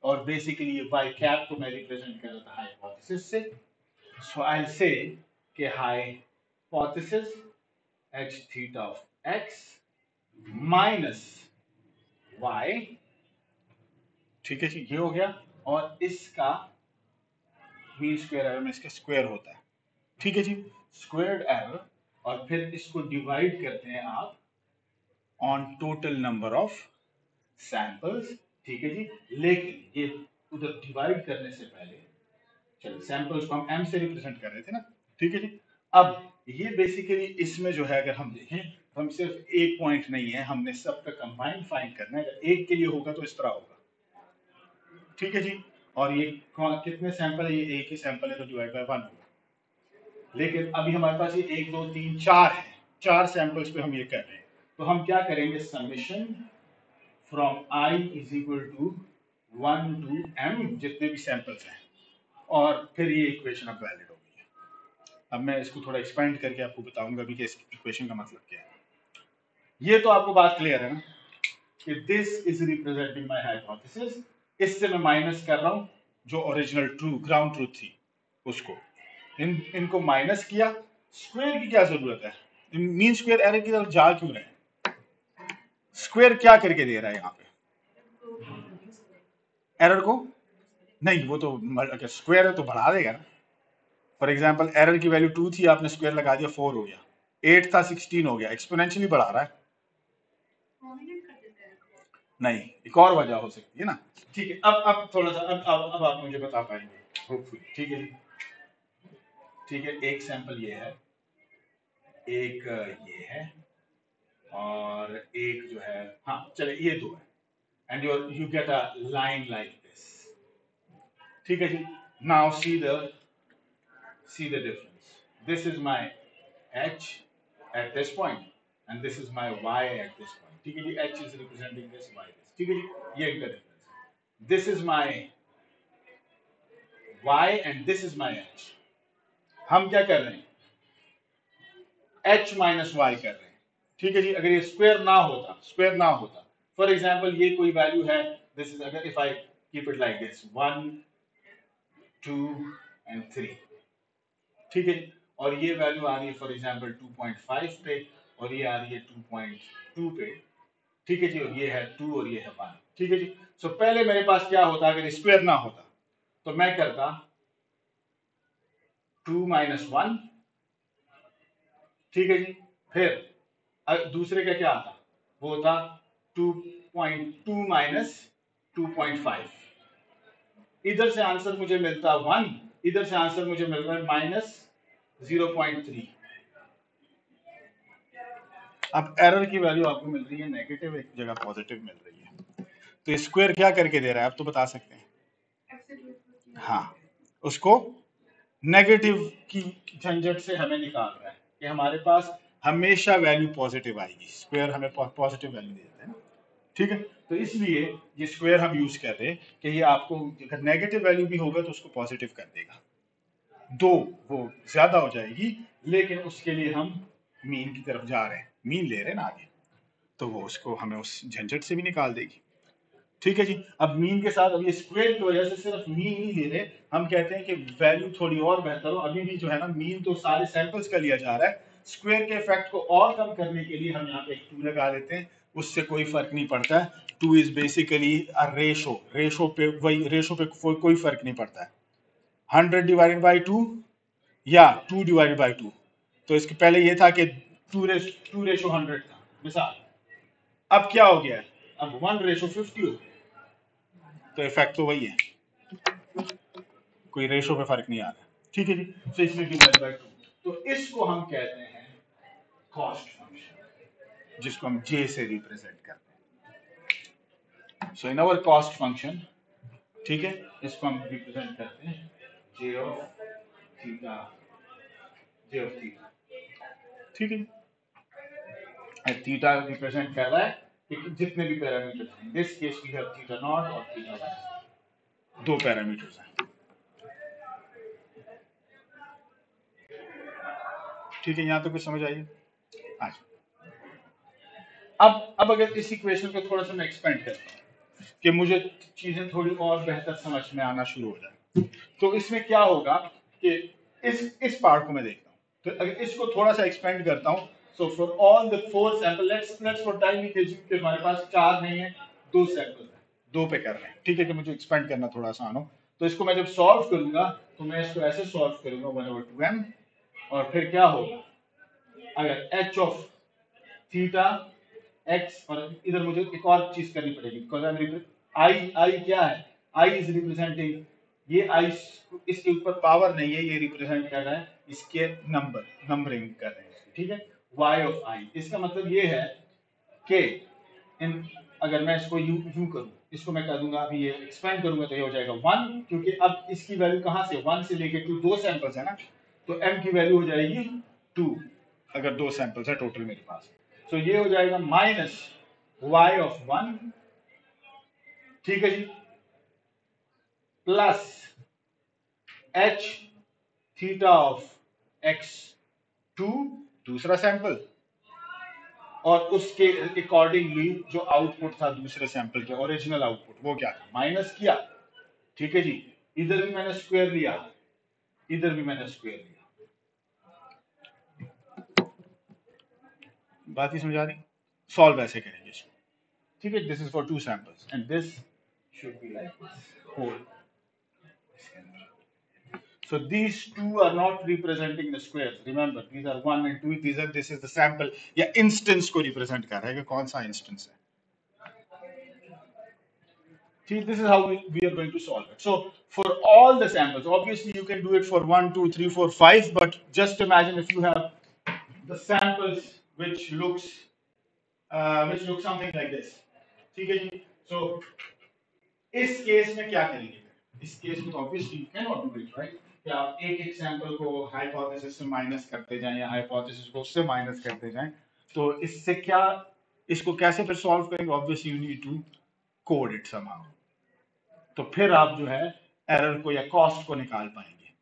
और बेसिकली ये वाई कैप को मैं रिप्रेजेंट कर रहा था हाइपोथेसिस से, सो आई विल से कि hypothesis h theta of x minus y, ठीक है जी, ये हो गया, और इसका मीन स्क्वायर एरर में इसका स्क्वायर होता है, ठीक है जी, स्क्वायर्ड एरर, और फिर इसको डिवाइड करते हैं आप on total number of samples, ठीक है जी। लेकिन ये उधर डिवाइड करने से पहले, चलो सैंपल्स को हम एम से रिप्रेजेंट कर रहे थे ना, ठीक है जी। अब ये बेसिकली इसमें जो है अगर हम देखें, हम सिर्फ एक पॉइंट नहीं है, हमने सबका कंबाइंड फाइंड करना है। अगर एक के लिए होगा तो इस तरह होगा, ठीक है जी, और ये कितने सैंपल है, ये एक ही सैंपल है तो डिवाइड बाय 1 होगा। लेकिन अभी हमारे पास ये 1 2 3 4 है, 4 सैंपल्स पे हम ये कर रहे हैं, तो हम क्या करेंगे, summation from i is equal to 1 to m जितने भी सैंपल्स हैं, और फिर ये इक्वेशन अब वैलिड हो गई है। अब मैं इसको थोड़ा एक्सपेंड करके आपको बताऊंगा अभी कि इस इक्वेशन का मतलब क्या है। ये तो आपको बात क्लियर है ना कि this is representing my hypothesis, इससे मैं माइनस कर रहा हूँ जो ओरिजिनल ट्रू ग्राउंड ट्रूथ थी उसको, इनको माइनस किया। स्क्वायर की क्या जरूरत है, मीन स्क्वायर एरर की तरफ जा क्यों रहे, स्क्वायर क्या करके दे रहा है यहाँ पे एरर को, नहीं वो तो स्क्वायर है तो बढ़ा देगा ना। फॉर एग्जाम्पल एरर की वैल्यू 2 थी, आपने स्क्वायर लगा दिया 4 हो गया, 8 था 16 हो गया, एक्सपोनेंशियली बढ़ा रहा है। नहीं, एक और वजह हो सकती है ना। ठीक है, अब थोड़ा सा अब आप मुझे बता पाएंगे होपफुली। ठीक है ठीक है, एक सैंपल ये है, एक ये है और एक जो है, हाँ चले ये दो है, and you get a line like this. ठीक है जी, now see the difference, this is my h at this point and this is my y at this point। ठीक है जी, h is representing this, y this। ठीक है जी, ये इनका difference, this is my y and this is my h। हम क्या कर रहे हैं, h माइनस वाई कर रहे हैं। ठीक है जी, अगर ये स्क्वायर ना होता फॉर एग्जाम्पल ये कोई वैल्यू है, दिस इज, अगर if I keep it like this 1 2 and 3। ठीक है, और ये वैल्यू आ रही है फॉर एग्जाम्पल 2.5 पे और ये आ रही है 2.2 पे। ठीक है जी, और ये है 2 और ये है 1। ठीक है जी, सो पहले मेरे पास क्या होता, अगर स्क्वायर ना होता तो मैं करता 2 माइनस 1। ठीक है जी, फिर दूसरे का क्या आता, वो होता 2.2 माइनस 2.5। इधर से आंसर मुझे मिलता 1, इधर से आंसर मुझे मिल रहा है -0.3। अब एरर की वैल्यू आपको मिल रही है नेगेटिव, एक जगह पॉजिटिव मिल रही है, तो स्क्वायर क्या करके दे रहा है आप तो बता सकते हैं। हाँ, उसको नेगेटिव की झंझट से हमें निकाल रहा है कि हमारे पास हमेशा वैल्यू पॉजिटिव आएगी, स्क्वायर हमें पॉजिटिव वैल्यू देता है। ठीक है, तो इसलिए ये स्क्वायर हम यूज कर रहे हैं कि ये आपको अगर नेगेटिव वैल्यू भी होगा तो उसको पॉजिटिव कर देगा, दो वो ज्यादा हो जाएगी, लेकिन उसके लिए हम मीन की तरफ जा रहे हैं, मीन ले रहे हैं ना आगे, तो वो उसको हमें उस झंझट से भी निकाल देगी। ठीक है जी, अब मीन के साथ, अब ये स्क्वायर की वजह से सिर्फ मीन ही ले रहे, हम कहते हैं कि वैल्यू थोड़ी और बेहतर हो। अभी भी जो है ना मीन तो सारे सैंपल्स का लिया जा रहा है, स्क्वायर के इफेक्ट को और कम करने के लिए हम यहाँ पे 2 लगा देते हैं, उससे कोई फर्क नहीं पड़ता है। 2 इज बेसिकली अ रेशो पे, वही रेशो पे कोई फर्क नहीं पड़ता है। 100 डिवाइडेड बाई 2 या 2 डिवाइडेड बाई 2, तो इसके पहले ये था कि 2 रेशो 100 था मिसाल, अब क्या हो गया है, अब 1 रेशो 50 हो गया, तो इफेक्ट तो वही है, कोई रेशो पे फर्क नहीं आ रहा। ठीक है जी, तो इसमें डिवाइड बाय 2, तो इसको हम कहते हैं कॉस्ट फंक्शन, जिसको हम जे से रिप्रेजेंट करते हैं। So in our cost function, ठीक है, इसको हम रिप्रेजेंट करते हैं जे ऑफ थीटा। ठीक है, थीटा रिप्रेजेंट कर रहा है जितने भी पैरामीटर्स हैं, this case we have theta not और थीटा वन, 2 पैरामीटर्स हैं। ठीक है, यहाँ तो कुछ समझ आई है। अब अगर इस इक्वेशन को थोड़ा सा मैं एक्सपेंड करता हूँ कि मुझे चीजें थोड़ी और बेहतर समझ में आना शुरू हो जाए, तो इसमें क्या होगा कि इस पार्ट को मैं देखता हूँ, तो अगर इसको थोड़ा सा एक्सपेंड करता हूँ, so for all the 4 sample, let's for time के हमारे पास 4 नहीं है, 2 सैंपल है, 2 पे कर रहे हैं। ठीक है, कि मुझे एक्सपेंड करना थोड़ा आसान हो, तो इसको मैं जब सॉल्व करूंगा तो मैं इसको ऐसे सॉल्व करूंगा 1/2m, और फिर क्या होगा, अगर h of theta x, और इधर मुझे एक और चीज करनी पड़ेगी बिकॉज़ i क्या है, i इज रिप्रेजेंटिंग, ये i इसके ऊपर पावर नहीं है, ये रिप्रेजेंट कर रहा है इसके नंबरिंग कर रहे हैं। ठीक है, y of i, इसका मतलब ये है कि अगर मैं इसको u करूं, इसको मैं कर दूंगा, अभी ये एक्सपेंड करूंगा तो ये हो जाएगा 1, क्योंकि अब इसकी वैल्यू कहां से 1 से लेके 2, 2 सैंपल्स है ना, तो m की वैल्यू हो जाएगी 2, अगर 2 सैंपल्स है टोटल मेरे पास, तो ये हो जाएगा माइनस y of 1। ठीक है जी, plus h theta of x 2, दूसरा सैंपल, और उसके अकॉर्डिंगली जो आउटपुट था दूसरे सैंपल के ओरिजिनल आउटपुट वो क्या था, माइनस किया। ठीक है जी, इधर भी मैंने स्क्वायर लिया, इधर भी मैंने स्क्वायर लिया। बात ही समझा रही, सॉल्व ऐसे करेंगे इसको। ठीक है, this is for two samples and this should be like whole. So these two are not representing the squares. Remember, these are 1 and 2. These are, this is the sample. या instance को represent कर रहा है कि कौन सा instance है. See, this is how we are going to solve it. So for all the samples, obviously you can do it for 1, 2, 3, 4, 5. But just imagine if you have the samples which looks something like this. ठीक है जी. So इस case में क्या करेंगे? इस case में obviously you cannot do it, right? आप एक एक सैंपल को हाइपोथेसिस से माइनस करते जाएं या हाइपोथेसिस को उससे माइनस करते जाएं, तो इससे क्या, इसको कैसे फिर सॉल्व करेंगे? Obviously you need to code it somehow, तो फिर आप जो है एरर को या कॉस्ट को निकाल पाएंगे।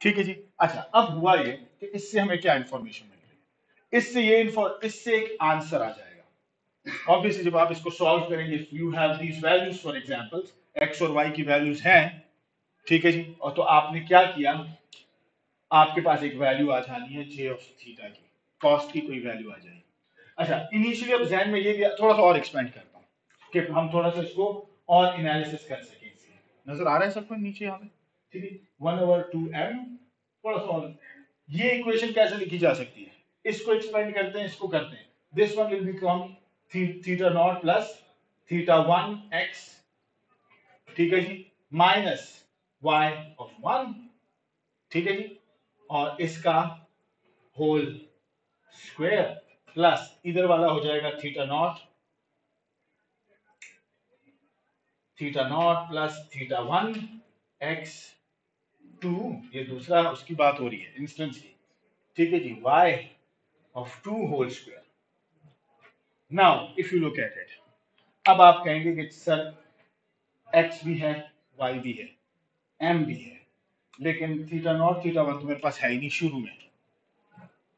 ठीक है जी। अच्छा, अब हुआ ये कि इससे हमें क्या इंफॉर्मेशन मिल रही है, इससे एक आंसर आ जाएगा। ऑब्वियसली जब आप इसको सॉल्व करेंगे, if you have these values, for example x और वाई की वैल्यूज हैं, ठीक है जी, और तो आपने क्या किया, आपके पास एक वैल्यू आ जानी है जे ऑफ थीटा की, कॉस्ट की कोई वैल्यू आ जाएगी। अच्छा, इनिशियली अब जहन में ये थोड़ा सा और एक्सपेंड करता हूँ कि हम थोड़ा सा इसको और एनालिसिस कर सकें। नजर आ रहा है सबको नीचे यहाँ पे? ठीक है, 1/2m थोड़ा सा और। ये इक्वेशन कैसे लिखी जा सकती है, इसको एक्सपेंड करते हैं, इसको करते हैं, this one will become theta naught plus theta 1 x, ठीक है जी, माइनस y ऑफ 1, ठीक है जी, और इसका होल स्क्वायर प्लस इधर वाला हो जाएगा theta naught plus theta 1 x 2, ये दूसरा उसकी बात हो रही है इंस्टेंस की, ठीक है जी, y of 2 whole square. Now if you look at it, अब आप कहेंगे कि सर x भी है, y भी है, m भी है, लेकिन थीटा नॉट थीटा 1 तो मेरे पास है ही नहीं शुरू में,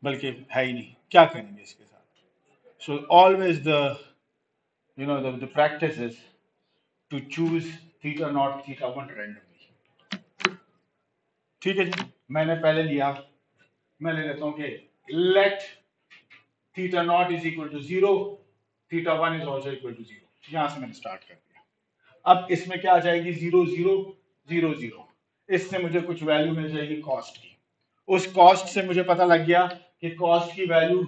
बल्कि है ही नहीं, क्या करेंगे इसके साथ? So always the you know the practice is to choose theta naught theta 1 randomly. ठीक है जी, मैंने पहले लिया, मैं ले लेता हूं कि let theta naught is equal to 0, theta 1 is also equal to 0, यहां से मैंने स्टार्ट कर दिया। अब इसमें क्या आ जाएगी, 0 0 0 0, इससे मुझे कुछ वैल्यू मिल जाएगी कॉस्ट की। उस कॉस्ट से मुझे पता लग गया कि कॉस्ट की वैल्यू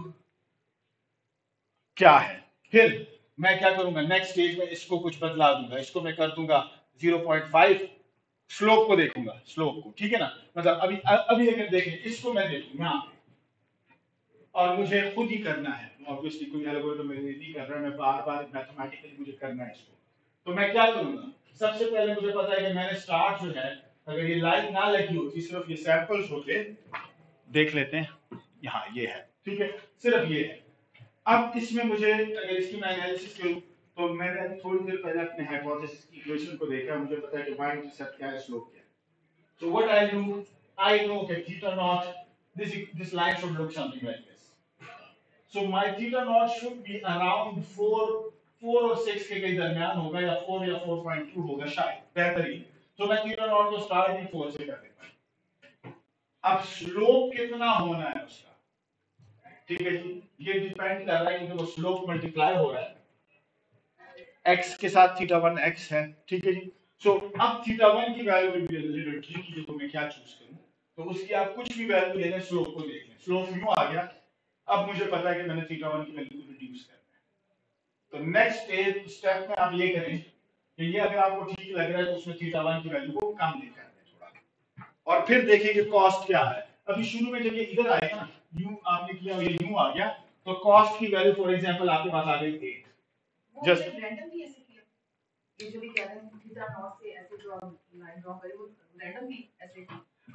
क्या है। फिर मैं क्या करूंगा, नेक्स्ट स्टेज में इसको कुछ बदला दूंगा, इसको मैं कर दूंगा 0.5, स्लोप को देखूंगा, स्लोप को, ठीक है ना, मतलब अभी अगर देखें इसको मैं देखूंगा और मुझे खुद ही करना है, ऑब्वियसली कोई एल्गोरिथम नहीं कर रहा, मैं बार बार मैथमेटिकली मुझे करना है इसको, तो मैं क्या करूंगा, सबसे पहले मुझे पता है कि मैंने स्टार्ट जो है, अगर ये लाइन ना लगी होती, सिर्फ ये सैंपल्स होते, देख लेते हैं यहाँ ये है, ठीक है, सिर्फ ये है। अब इसमें मुझे अगर इसकी मैं एनालिसिस करूँ, तो मैंने थोड़ी देर पहले अपने हाइपोथेसिस की इक्वेशन को देखा, मुझे पता है कि y इंटरसेप्ट क्या है, स्लोप क्या है। So what I do, I know कि theta naught, this line should look something like this, so my theta naught should be around 4 और 6 के कहीं दरमियान होगा, या 4 या 4.2 होगा शायद, बेहतरीन। तो मैं थीटा नॉट को स्टार्ट ही 4 से कर देता हूं। अब स्लोप कितना होना है उसका, ठीक है जी, ये डिपेंड कर रहा है कि वो स्लोप मल्टीप्लाई हो रहा है, x के साथ थीटा 1 x है, ठीक है जी। सो अब थीटा 1 की वैल्यू विल बी रिलेटेड, ठीक है, तो मैं क्या चूज करूं, तो उसकी आप कुछ भी वैल्यू ले लें, स्लोप को देख लें, स्लोप यू आ गया। अब मुझे पता है कि मैंने थीटा 1 की वैल्यू को रिड्यूस कर, तो नेक्स्ट स्टेप में आप ये करें कि ये अगर आपको ठीक लग रहा है तो उसमें थीटा 1 की वैल्यू को कम लेकर आएं थोड़ा, और फिर देखिए कि कॉस्ट क्या है। अभी शुरू में जब ये इधर आएगा ना, u आपने किया और ये u आ गया, तो कॉस्ट की वैल्यू फॉर एग्जांपल आपके पास आ गई 8। जस्ट रैंडम भी ऐसे किया, ये जो भी कह रहे हैं थीटा 9 से ऐसे जो लाइन ड्रॉ करी वो रैंडम भी ऐसे,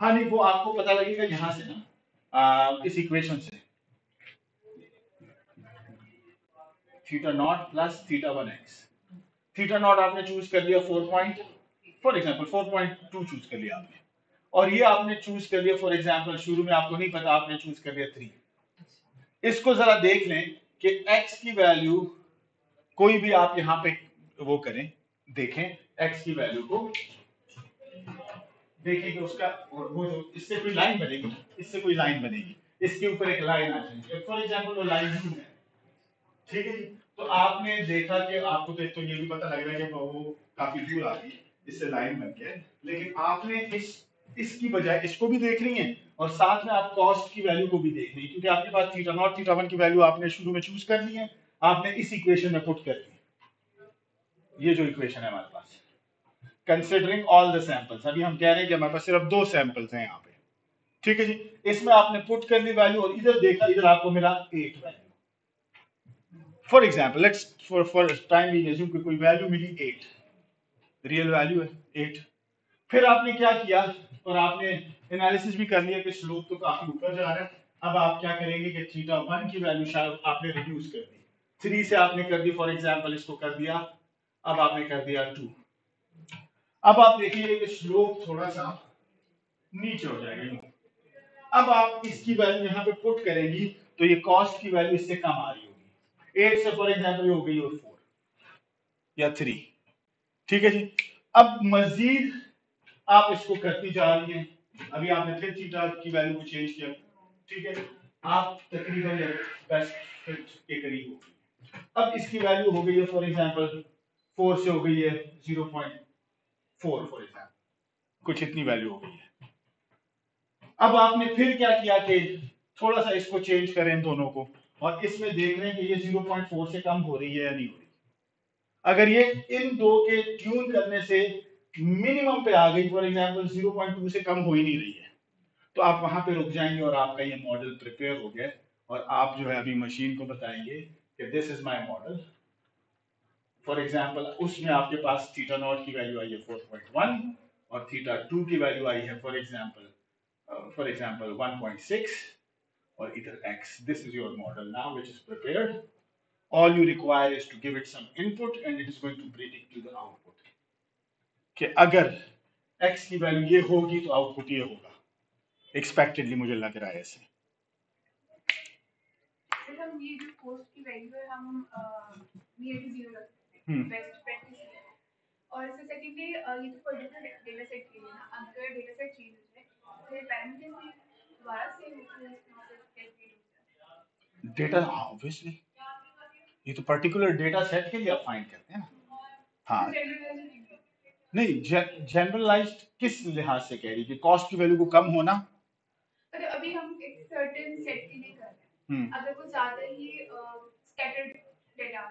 हां नहीं, वो आपको पता लगेगा यहां से ना, इस इक्वेशन से थीटा नॉट प्लस थीटा 1x, थीटा नॉट आपने चूज कर लिया 4.2 चूज कर लिया आपने, और ये आपने चूज कर लिया फॉर एग्जांपल, शुरू में आपको नहीं पता, आपने चूज कर लिया 3, इसको जरा देख लें कि x की वैल्यू कोई भी आप यहां पे वो करें, देखें x की वैल्यू को, देखिए कि उसका वो जो इससे कोई लाइन बनेगी, इससे कोई लाइन बनेगी, इसके ऊपर एक लाइन आ जाएगी। फॉर एग्जांपल वो लाइन है, ठीक है। तो आपने देखा कि आपको तो ये भी पता लग रहा है कि वो काफी दूर आ गई, इससे लाइन बन गया, लेकिन आपने इसकी बजाय इसको भी देख रही है और साथ में आप कॉस्ट की वैल्यू को भी देख रही है, क्योंकि आपके पास थीटा नॉट थीटा वन की वैल्यू आपने शुरू में चूज कर ली है, आपने इस इक्वेशन में पुट कर दी। ये जो इक्वेशन है हमारे पास, कंसीडरिंग ऑल द सैंपल्स, अभी हम कह रहे हैं कि हमारे पास सिर्फ दो सैंपल्स हैं यहाँ पे, ठीक है जी। इसमें आपने पुट कर ली वैल्यू और इधर देखा, इधर आपको मिला 8 value. For example let's for time we assume कि कोई वैल्यू मिली 8, रियल वैल्यू है 8। फिर आपने क्या किया, और आपने एनालिसिस भी कर लिया कि स्लोप तो काफी ऊपर जा रहा है। अब आप क्या करेंगे कि थीटा 1 की वैल्यू शायद आपने रिड्यूस कर दी, 3 से आपने कर दी, फॉर एग्जांपल इसको कर दिया, अब आपने कर दिया 2। अब आप देखिए कि स्लोप थोड़ा सा नीचे हो जाएगा। अब आप इसकी वैल्यू यहाँ पे पुट करेंगी तो ये कॉस्ट की वैल्यू इससे कम आ रही होगी, 8 से फॉर एग्जाम्पल हो गई और 4 या 3, ठीक है जी। अब मजीद आप इसको करती जा रही है, अभी आपने फिर थीटा की वैल्यू को चेंज किया, ठीक है, आप तकरीबन बेस्ट फिट के करीब हो। अब इसकी वैल्यू हो गई है फॉर एग्जांपल 4 से हो गई है 0.4, फॉर एग्जांपल कुछ इतनी वैल्यू हो गई है। अब आपने फिर क्या किया कि थोड़ा सा इसको चेंज करें इन दोनों को, और इसमें देख रहे हैं कि ये 0.4 से कम हो रही है या नहीं हो रही। अगर ये इन दो के ट्यून करने से मिनिमम पे आ गई, फॉर एग्जांपल 0.2 से कम हो ही नहीं रही है, तो आप वहां पे रुक जाएंगे और आपका ये मॉडल प्रिपेयर हो गया, और आप जो है अभी मशीन को बताएंगे कि this is my model. For example उसमें आपके पास थीटा नॉट की वैल्यू आई है 4.1 और थीटा 2 की वैल्यू आई है फॉर एग्जांपल 1.6, और इधर x। This is your model now which is prepared, all you require is to give it some input and it is going to predict to the output कि अगर x की value ये होगी तो output ये होगा, एक्सपेक्टेडली मुझे लग रहा है ऐसे। हम ये जो कॉस्ट की वैल्यू है हम नियर टू 0 रख सकते हैं, बेस्ट प्रैक्टिस है। और इससे सेकंडली ये तो फॉर डिफरेंट डेटा सेट के लिए ना, अगर डेटा सेट चेंज हो जाए तो पैरामीटर्स भी दोबारा सेम होंगे, कैलकुलेट होगा डेटा ऑब्वियसली। ये तो पर्टिकुलर डेटा सेट के लिए आप फाइंड करते हैं ना। हां नहीं, जनरलाइज्ड किस लिहाज से कह रही है कि कॉस्ट की वैल्यू को कम होना, अरे अभी हम एक सर्टेन सेट के लिए कर रहे हैं, अगर वो ज्यादा ही स्कैटर्ड डेटा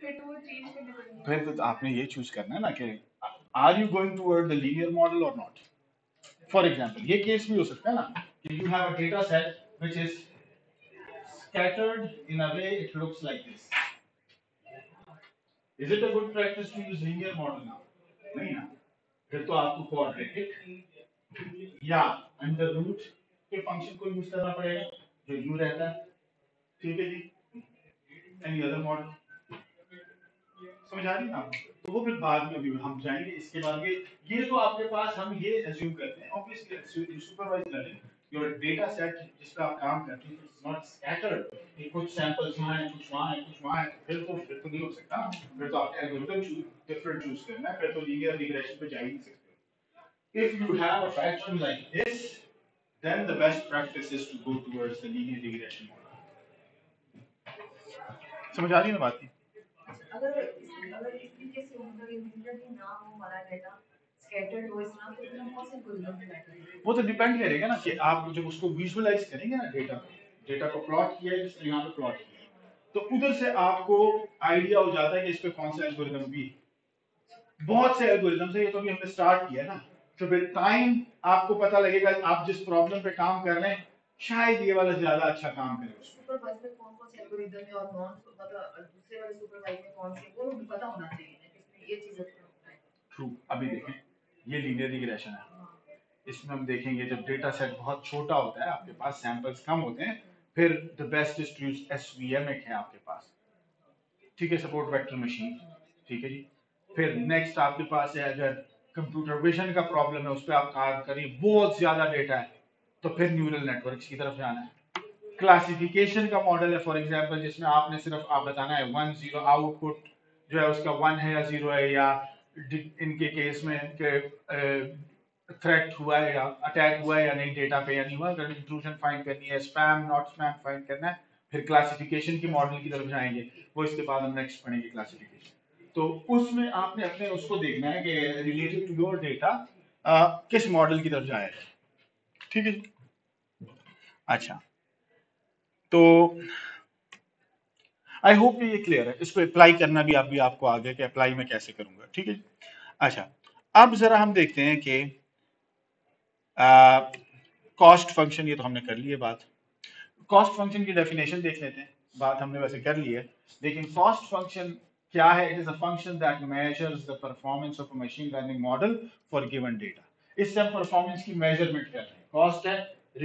फिर तो चेंज करना पड़ेगा। फिर तो आपने ये चूज करना है ना कि are you going toward the linear model और नॉट। फॉर एग्जांपल ये केस भी हो सकता है ना कि you have a data set which is scattered in a way it looks like this, is it a good practice to use linear model now? नहीं ना, फिर तो आपको क्वाड्रेटिक या अंडर रूट के फंक्शन को यूज करना पड़ेगा जो u रहता है, ठीक है जी, एनी अदर मॉडल। समझ आ रही ना? तो वो फिर बाद में अभी हम जाएंगे इसके बाद में। ये तो आपके पास हम ये अज्यूम करते हैं obviously supervised learning, your data set जिस पे आप काम करते हैं इट्स नॉट स्कैटर्ड, कुछ सैंपल्स वहां है, कुछ वहां है, कुछ वहां है, फिर तो नहीं हो सकता, फिर तो आपका एल्गोरिथम डिफरेंट चूज करना है, फिर तो लीनियर रिग्रेशन पे जा ही नहीं सकते। If you have a function like this then the best practice is to go towards the linear regression model. समझ आ रही है ना बात? अगर इसकी कैसे होगा ये इंटीग्रेशन ना हो हमारा डेटा वो तो डिपेंड करेगा ना कि आप जब उसको विजुअलाइज करेंगे ना, डेटा को प्लॉट किया है जिसने यहाँ पे प्लॉट किया, तो उधर से आपको आइडिया हो जाता है कि इस पे कौन सा एल्गोरिथम भी है। बहुत से एल्गोरिथम्स हैं, ये तो अभी हमने स्टार्ट किया ना, तो विद टाइम आपको पता लगेगा आप जिस प्रॉब्लम पे काम कर रहे हैं शायद ये वाला ज्यादा अच्छा काम करे। सुपरवाइज में कौन कौन से एल्गोरिथम है और नॉन मतलब दूसरे वाले सुपरवाइज में कौन से, वो भी पता होना चाहिए इसमें ये चीज है। ट्रू, अभी देखें ये लीनियर रिग्रेशन है, इसमें हम देखेंगे जब डेटा सेट बहुत छोटा होता है, आपके पास सैंपल्स कम होते हैं, फिर the best is to use SVM है आपके पास, ठीक है, सपोर्ट वेक्टर मशीन, ठीक है जी। फिर नेक्स्ट आपके पास है अगर कंप्यूटर विजन का प्रॉब्लम है, उस पर आप काम करिए, बहुत ज्यादा डेटा है, तो फिर न्यूरल नेटवर्क्स की तरफ जाना है, क्लासिफिकेशन का मॉडल है फॉर एग्जांपल, जिसमें आपने सिर्फ आप बताना है 1 0 आउटपुट जो है उसका 1 है या 0 है, या इनके केस में थ्रेट हुआ है या अटैक हुआ है या नहीं, डेटा पे या नहीं हुआ, इंट्रूजन फाइंड करनी है, स्पैम नॉट स्पैम फाइंड करना है। फिर क्लासिफिकेशन के मॉडल की तरफ जाएंगे, वो इसके बाद हम नेक्स्ट पढ़ेंगे क्लासिफिकेशन। तो उसमें आपने अपने उसको देखना है कि रिलेटेड टू योर डेटा किस मॉडल की तरफ जाएगा, ठीक है। अच्छा, तो आई होप ये क्लियर है। इसको अप्लाई करना भी अभी आपको आ गया कि अप्लाई मैं कैसे करूंगा, ठीक है। अच्छा, अब जरा हम देखते हैं कि कॉस्ट फंक्शन, ये तो हमने कर ली है बात। कॉस्ट फंक्शन की डेफिनेशन देख लेते हैं, बात हमने वैसे कर ली है, लेकिन कॉस्ट फंक्शन क्या है? It is a function that measures the performance of a machine learning model for given data. इससे हम परफॉर्मेंस की मेजरमेंट कर रहे हैं। कॉस्ट है,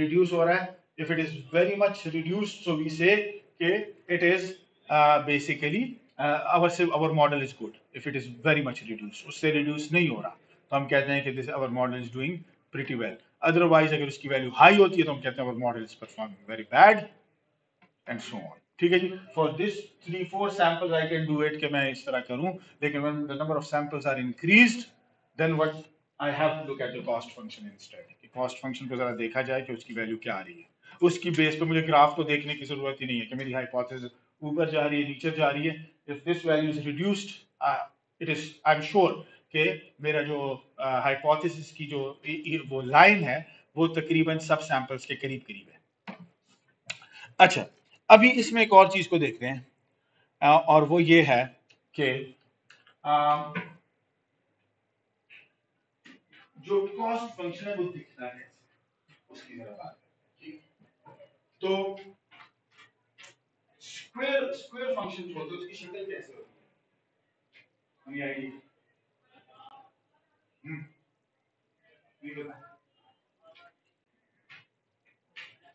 रिड्यूस हो रहा है। If it is very much reduced, so we say it is basically our model is good. If it is very much reduced, उससे reduce नहीं हो रहा, तो हम कहते हैं कि this our model is doing pretty well. Otherwise, अगर उसकी value high होती है, तो हम कहते हैं our model is performing very bad, and so on. ठीक है जी। For this 3-4 samples, I can do it कि मैं इस तरह करूं, लेकिन when the number of samples are increased, then what I have to look at the cost function instead. कि cost function को जरा देखा जाए कि उसकी value क्या आ रही है। उसकी बेस पे मुझे ग्राफ को देखने की जरूरत ही नहीं है कि मेरी हाइपोथेसिस ऊपर जा रही है नीचे जा रही है। If this value is reduced, it is I am sure कि मेरा जो हाइपोथेसिस की जो वो लाइन है वो तकरीबन सब सैंपल्स के करीब करीब है। अच्छा, अभी इसमें एक और चीज को देखते हैं और वो ये है कि जो कॉस्ट फंक्शन है वो दिखता है उसकी जरा। तो स्क्वायर फंक्शन जो होता है उसकी शक्ल कैसे होती है?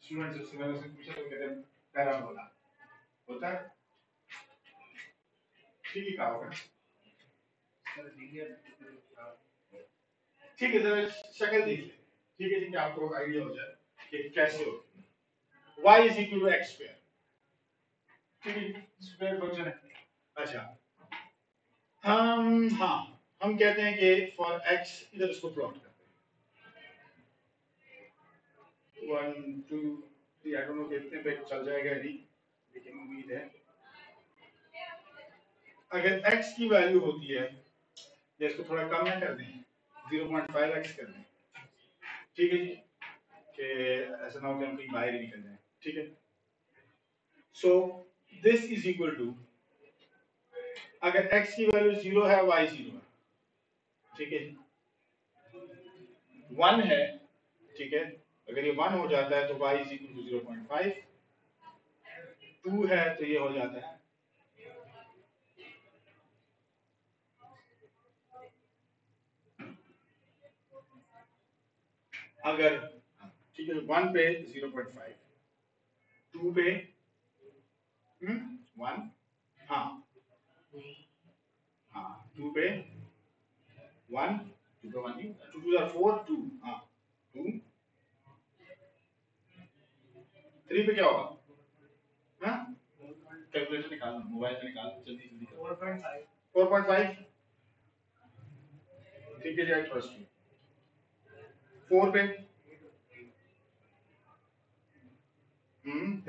स्टूडेंट्स से मैंने उससे पूछा तो कहते हैं पैराबोला होता है, ठीक ही कहा होगा। ठीक है, जरा शक्ल देख ले, ठीक है, ठीक है, आपको आइडिया हो जाए कि कैसे होती है। y is equal to x square, ठीक है, स्क्वायर फंक्शन है। अच्छा, हम कहते हैं कि फॉर x इधर इसको प्लॉट करते हैं 1 2 3, आई डोंट नो कितने पे चल जाएगा नहीं, लेकिन उम्मीद है अगर x की वैल्यू होती है या इसको थोड़ा कम ना कर दें 0.5x कर दें, ठीक है जी, कि ऐसा ना हो कि हम कहीं बाहर ही निकल जाए, ठीक है। So this is equal to, अगर x की वैल्यू 0 है, y 0 है, ठीक है, 1 है, ठीक है, अगर ये 1 हो जाता है तो y इज इक्वल टू 0.5, 2 है तो ये हो जाता है 1 पे 0.5, 2 पे 1, हाँ 2 पे 1, 2 पे 1 2 4, 2, हाँ 2, 3 पे क्या होगा? हाँ, कैलकुलेटर निकाल, मोबाइल से निकाल जल्दी जल्दी कर। 4.5, ठीक है जी, आई ट्रस्ट यू। 4 पे फिर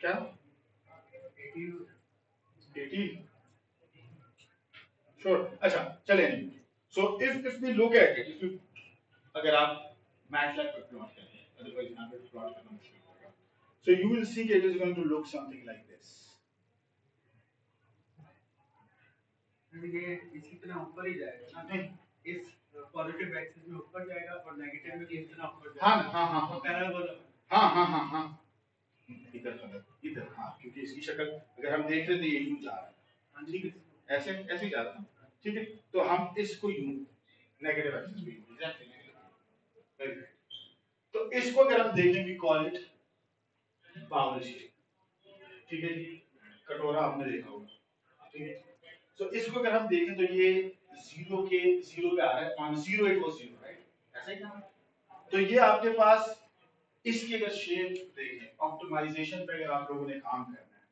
क्या 80, श्योर। अच्छा चले, so if we look at it, if you अगर आप मैटलैब पे प्लॉट करें, अदरवाइज यहां पे प्लॉट करना मुश्किल होगा। So you will see it is going to look something like this. इसकी तरह ऊपर ही जाएगा ना, इस पॉजिटिव एक्सिस में ऊपर जाएगा और नेगेटिव में इस तरह ऊपर जाएगा। हां पैराबोला, हां इधर क्योंकि इसकी शक्ल अगर हम देख लेते ये यूं जा रहा है, ठीक है, ऐसे ऐसे जा रहा है, ठीक है, तो हम इसको यूं नेगेटिव एक्सिस पे एग्जैक्टली, तो इसको अगर हम देखें we call it power shape, ठीक है जी, कटोरा आपने देखा होगा, ठीक है। तो इसको अगर हम देखें तो ये 0k 0 पे आ रहा है, 0.08 को 0, राइट, ऐसा ही था। तो ये आपके पास इसकी अगर शेप देखें, ऑप्टिमाइजेशन पे अगर आप लोगों ने काम करना है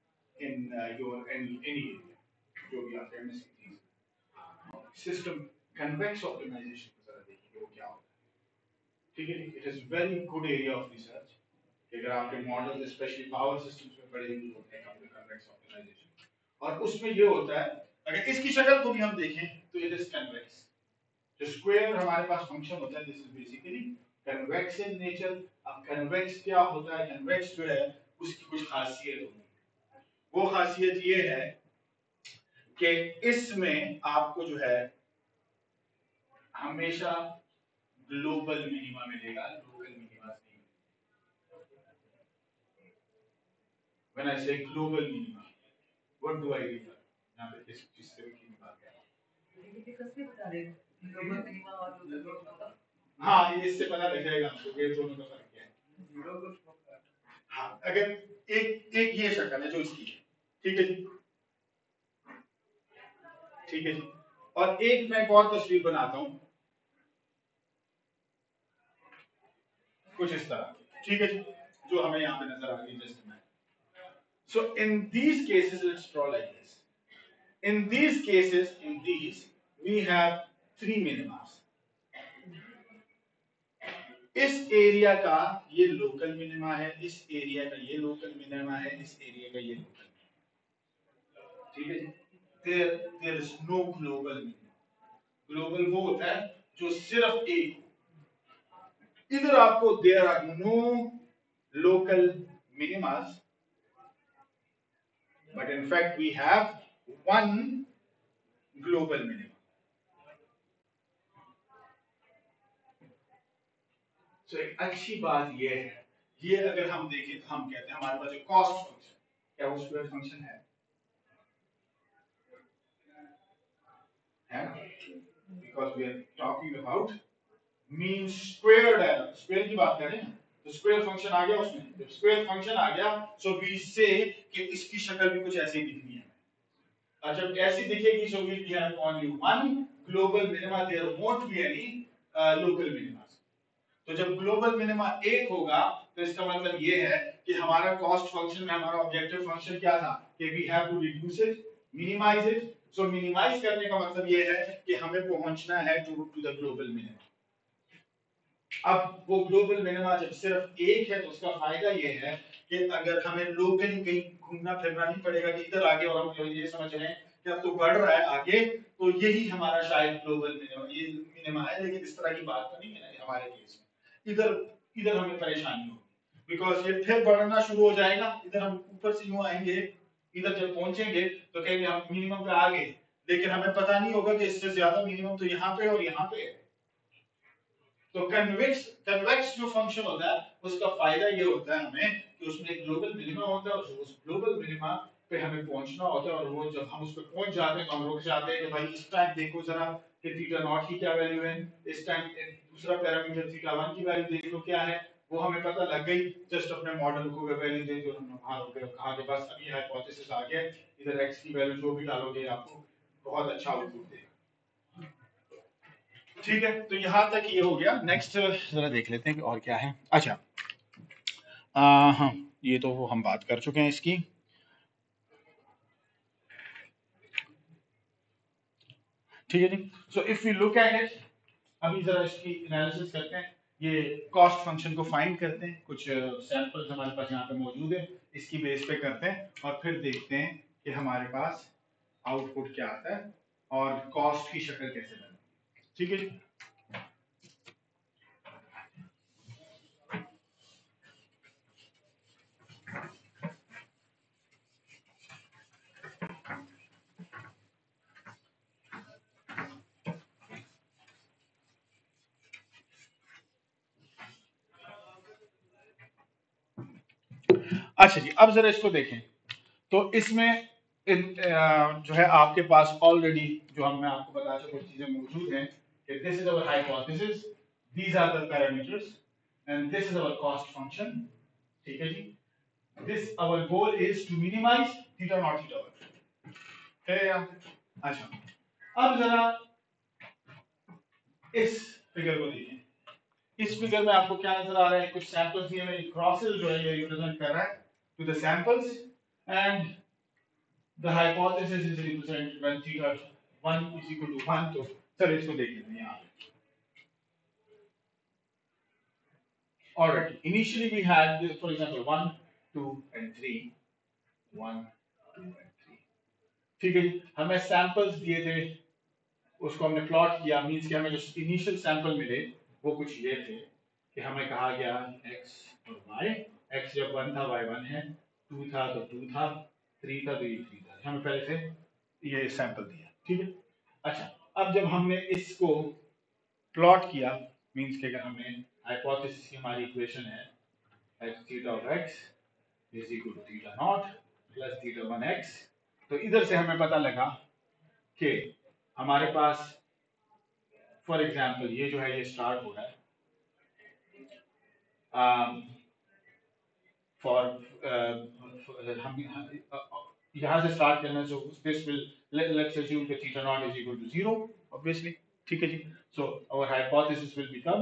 इन योर एनी जो भी आप करने सीखते हैं, सिस्टम कन्वेक्स ऑप्टिमाइजेशन पे जरा देखिए वो क्या होता है, ठीक है। It is very good area of research. अगर आपके मॉडल स्पेशली पावर सिस्टम्स में बड़े यूज होते हैं कन्वेक्स ऑप्टिमाइजेशन, और उसमें ये होता है अगर इसकी शक्ल को भी हम देखें तो इट इज कन्वेक्स। जो स्क्वायर हमारे पास फंक्शन होता है this is basically convex in nature. अब कन्वेक्स क्या होता है? कन्वेक्स जो है उसकी कुछ खासियत होती है। वो खासियत ये है कि इसमें आपको जो है हमेशा ग्लोबल मिनिमा मिलेगा, लोकल मिनिमा नहीं। When I say global minima what do I mean? यहां पे किस चीज से की बात है? ये कैसे बता रहे हैं? हाँ, इससे पता लग जाएगा आपको कि दोनों का फर्क क्या है। हाँ, अगर एक ये शक्ल है जो इसकी है, ठीक है जी, ठीक है जी। और एक मैं एक और तस्वीर बनाता हूँ कुछ इस तरह, ठीक है जी, जो हमें यहाँ पे नजर आ रही है जस्ट में। So in these cases it's draw like this. In these cases, in these we have 3 minima. इस एरिया का ये लोकल मिनिमा है, इस एरिया का ये लोकल मिनिमा है, इस एरिया का ये लोकल, ठीक है। There is no global minima. Global वो होता है जो सिर्फ एक, इधर आपको there are no local minimas, but in fact we have one global minima. तो एक अच्छी बात ये है, ये अगर हम देखें तो हम कहते हैं हमारे पास जो कॉस्ट फंक्शन, क्या वो स्क्वायर फंक्शन है? Because we are talking about mean squared error. Square की बात कर रहे हैं तो स्क्वायर फंक्शन आ गया उसमें। जब स्क्वायर फंक्शन आ गया सो वी से कि इसकी शक्ल भी कुछ ऐसी दिखनी है। और जब ऐसी दिखेगी so we have only one global minima, there won't be any local minima. तो जब ग्लोबल मिनिमा एक होगा तो इसका मतलब ये है कि हमारा कॉस्ट फंक्शन में हमारा ऑब्जेक्टिव फंक्शन क्या था कि we have to reduce it, minimise it. So minimise करने का मतलब ये है कि हमें पहुंचना है टू द ग्लोबल मिनिमा। अब वो ग्लोबल मिनिमा जब सिर्फ एक है तो उसका फायदा ये है कि अगर हमें लोकली कहीं घूमना फिरना नहीं पड़ेगा कि इधर आगे, और हम ये समझ रहे हैं कि अब तो बढ़ रहा है आगे तो यही हमारा शायद ग्लोबल मिनिमा है, लेकिन इस तरह की बात तो नहीं है हमारे केस में। इधर हमें परेशानी होगी बिकॉज ये फिर बढ़ना शुरू हो जाएगा। इधर हम ऊपर से यूं आएंगे, इधर जब पहुंचेंगे तो कहेंगे हम मिनिमम पे आ गए, लेकिन हमें पता नहीं होगा कि इससे ज्यादा मिनिमम तो यहाँ पे और यहाँ पे है। तो कन्वेक्स जो फंक्शन होता है उसका फायदा ये होता है हमें कि उसमें एक ग्लोबल मिनिमा होता है और उस ग्लोबल मिनिमा पे हमें पहुंचना होता है। और वो जब हम उस पर पहुंच जाते हैं तो हम लोग चाहते हैं कि भाई इस टाइम देखो जरा कि थीटा नॉट की क्या वैल्यू है, इस टाइम दूसरा पैरामीटर थीटा 1 की वैल्यू देख लो क्या है, वो हमें पता लग गई। जस्ट अपने मॉडल को वैल्यू दे दो, हमने बाहर हो गए, कहा कि बस अभी हाइपोथेसिस आ गया, इधर x की वैल्यू जो भी डालोगे आपको बहुत अच्छा आउटपुट देगा, ठीक है। तो यहां तक ये हो गया। नेक्स्ट जरा देख लेते हैं कि और क्या है। अच्छा हां, ये तो हम बात कर चुके हैं इसकी। ठीक है जी। So if you look at it, अभी जरा इसकी एनालिसिस करते हैं। ये कॉस्ट फंक्शन को फाइंड करते हैं, कुछ सैंपल्स हमारे पास यहाँ पे मौजूद है, इसकी बेस पे करते हैं और फिर देखते हैं कि हमारे पास आउटपुट क्या आता है और कॉस्ट की शक्ल कैसे बनती है, ठीक है जी। अच्छा जी, अब जरा इसको देखें तो इसमें जो है आपके पास ऑलरेडी जो हमने आपको बताया था कुछ चीजें मौजूद हैं कि this is our hypothesis, these are the parameters and this is our cost function, ठीक है जी। This our goal is to minimise theta naught theta 1। अच्छा, अब जरा इस फिगर को देखिए। इस फिगर में आपको क्या नजर आ रहा है? कुछ सैंपल्स दिए हैं, क्रॉसेस जो है ये रिप्रेजेंट कर रहा है to the samples, and the hypothesis is represented when theta 1 is equal to 1। तो चलिए इसको देख लेते हैं यहां पे। Alright, initially we had this, for example, 1, 2 and 3, 1, 2 and 3. ठीक है, हमें सैंपल्स दिए थे, उसको हमने प्लॉट किया। मींस कि हमें जो इनिशियल सैंपल मिले वो कुछ ये थे कि हमें कहा गया x और y, x जब 1 था y 1 है, 2 था तो 2 था, 3 था तो ये 3 था। हमें पहले से ये सैंपल दिया, ठीक है। अच्छा, अब जब हमने इसको प्लॉट किया, मींस कि अगर हमें हाइपोथेसिस की हमारी इक्वेशन है x theta of x is equal to theta naught plus theta 1x, तो इधर से हमें पता लगा कि हमारे पास फॉर एग्जाम्पल ये जो है ये स्टार्ट हो रहा है यहां से स्टार्ट करना, जो दिस विल लेट्स अज्यूम कि theta naught is equal to 0 obviously, ठीक है जी। So our hypothesis will become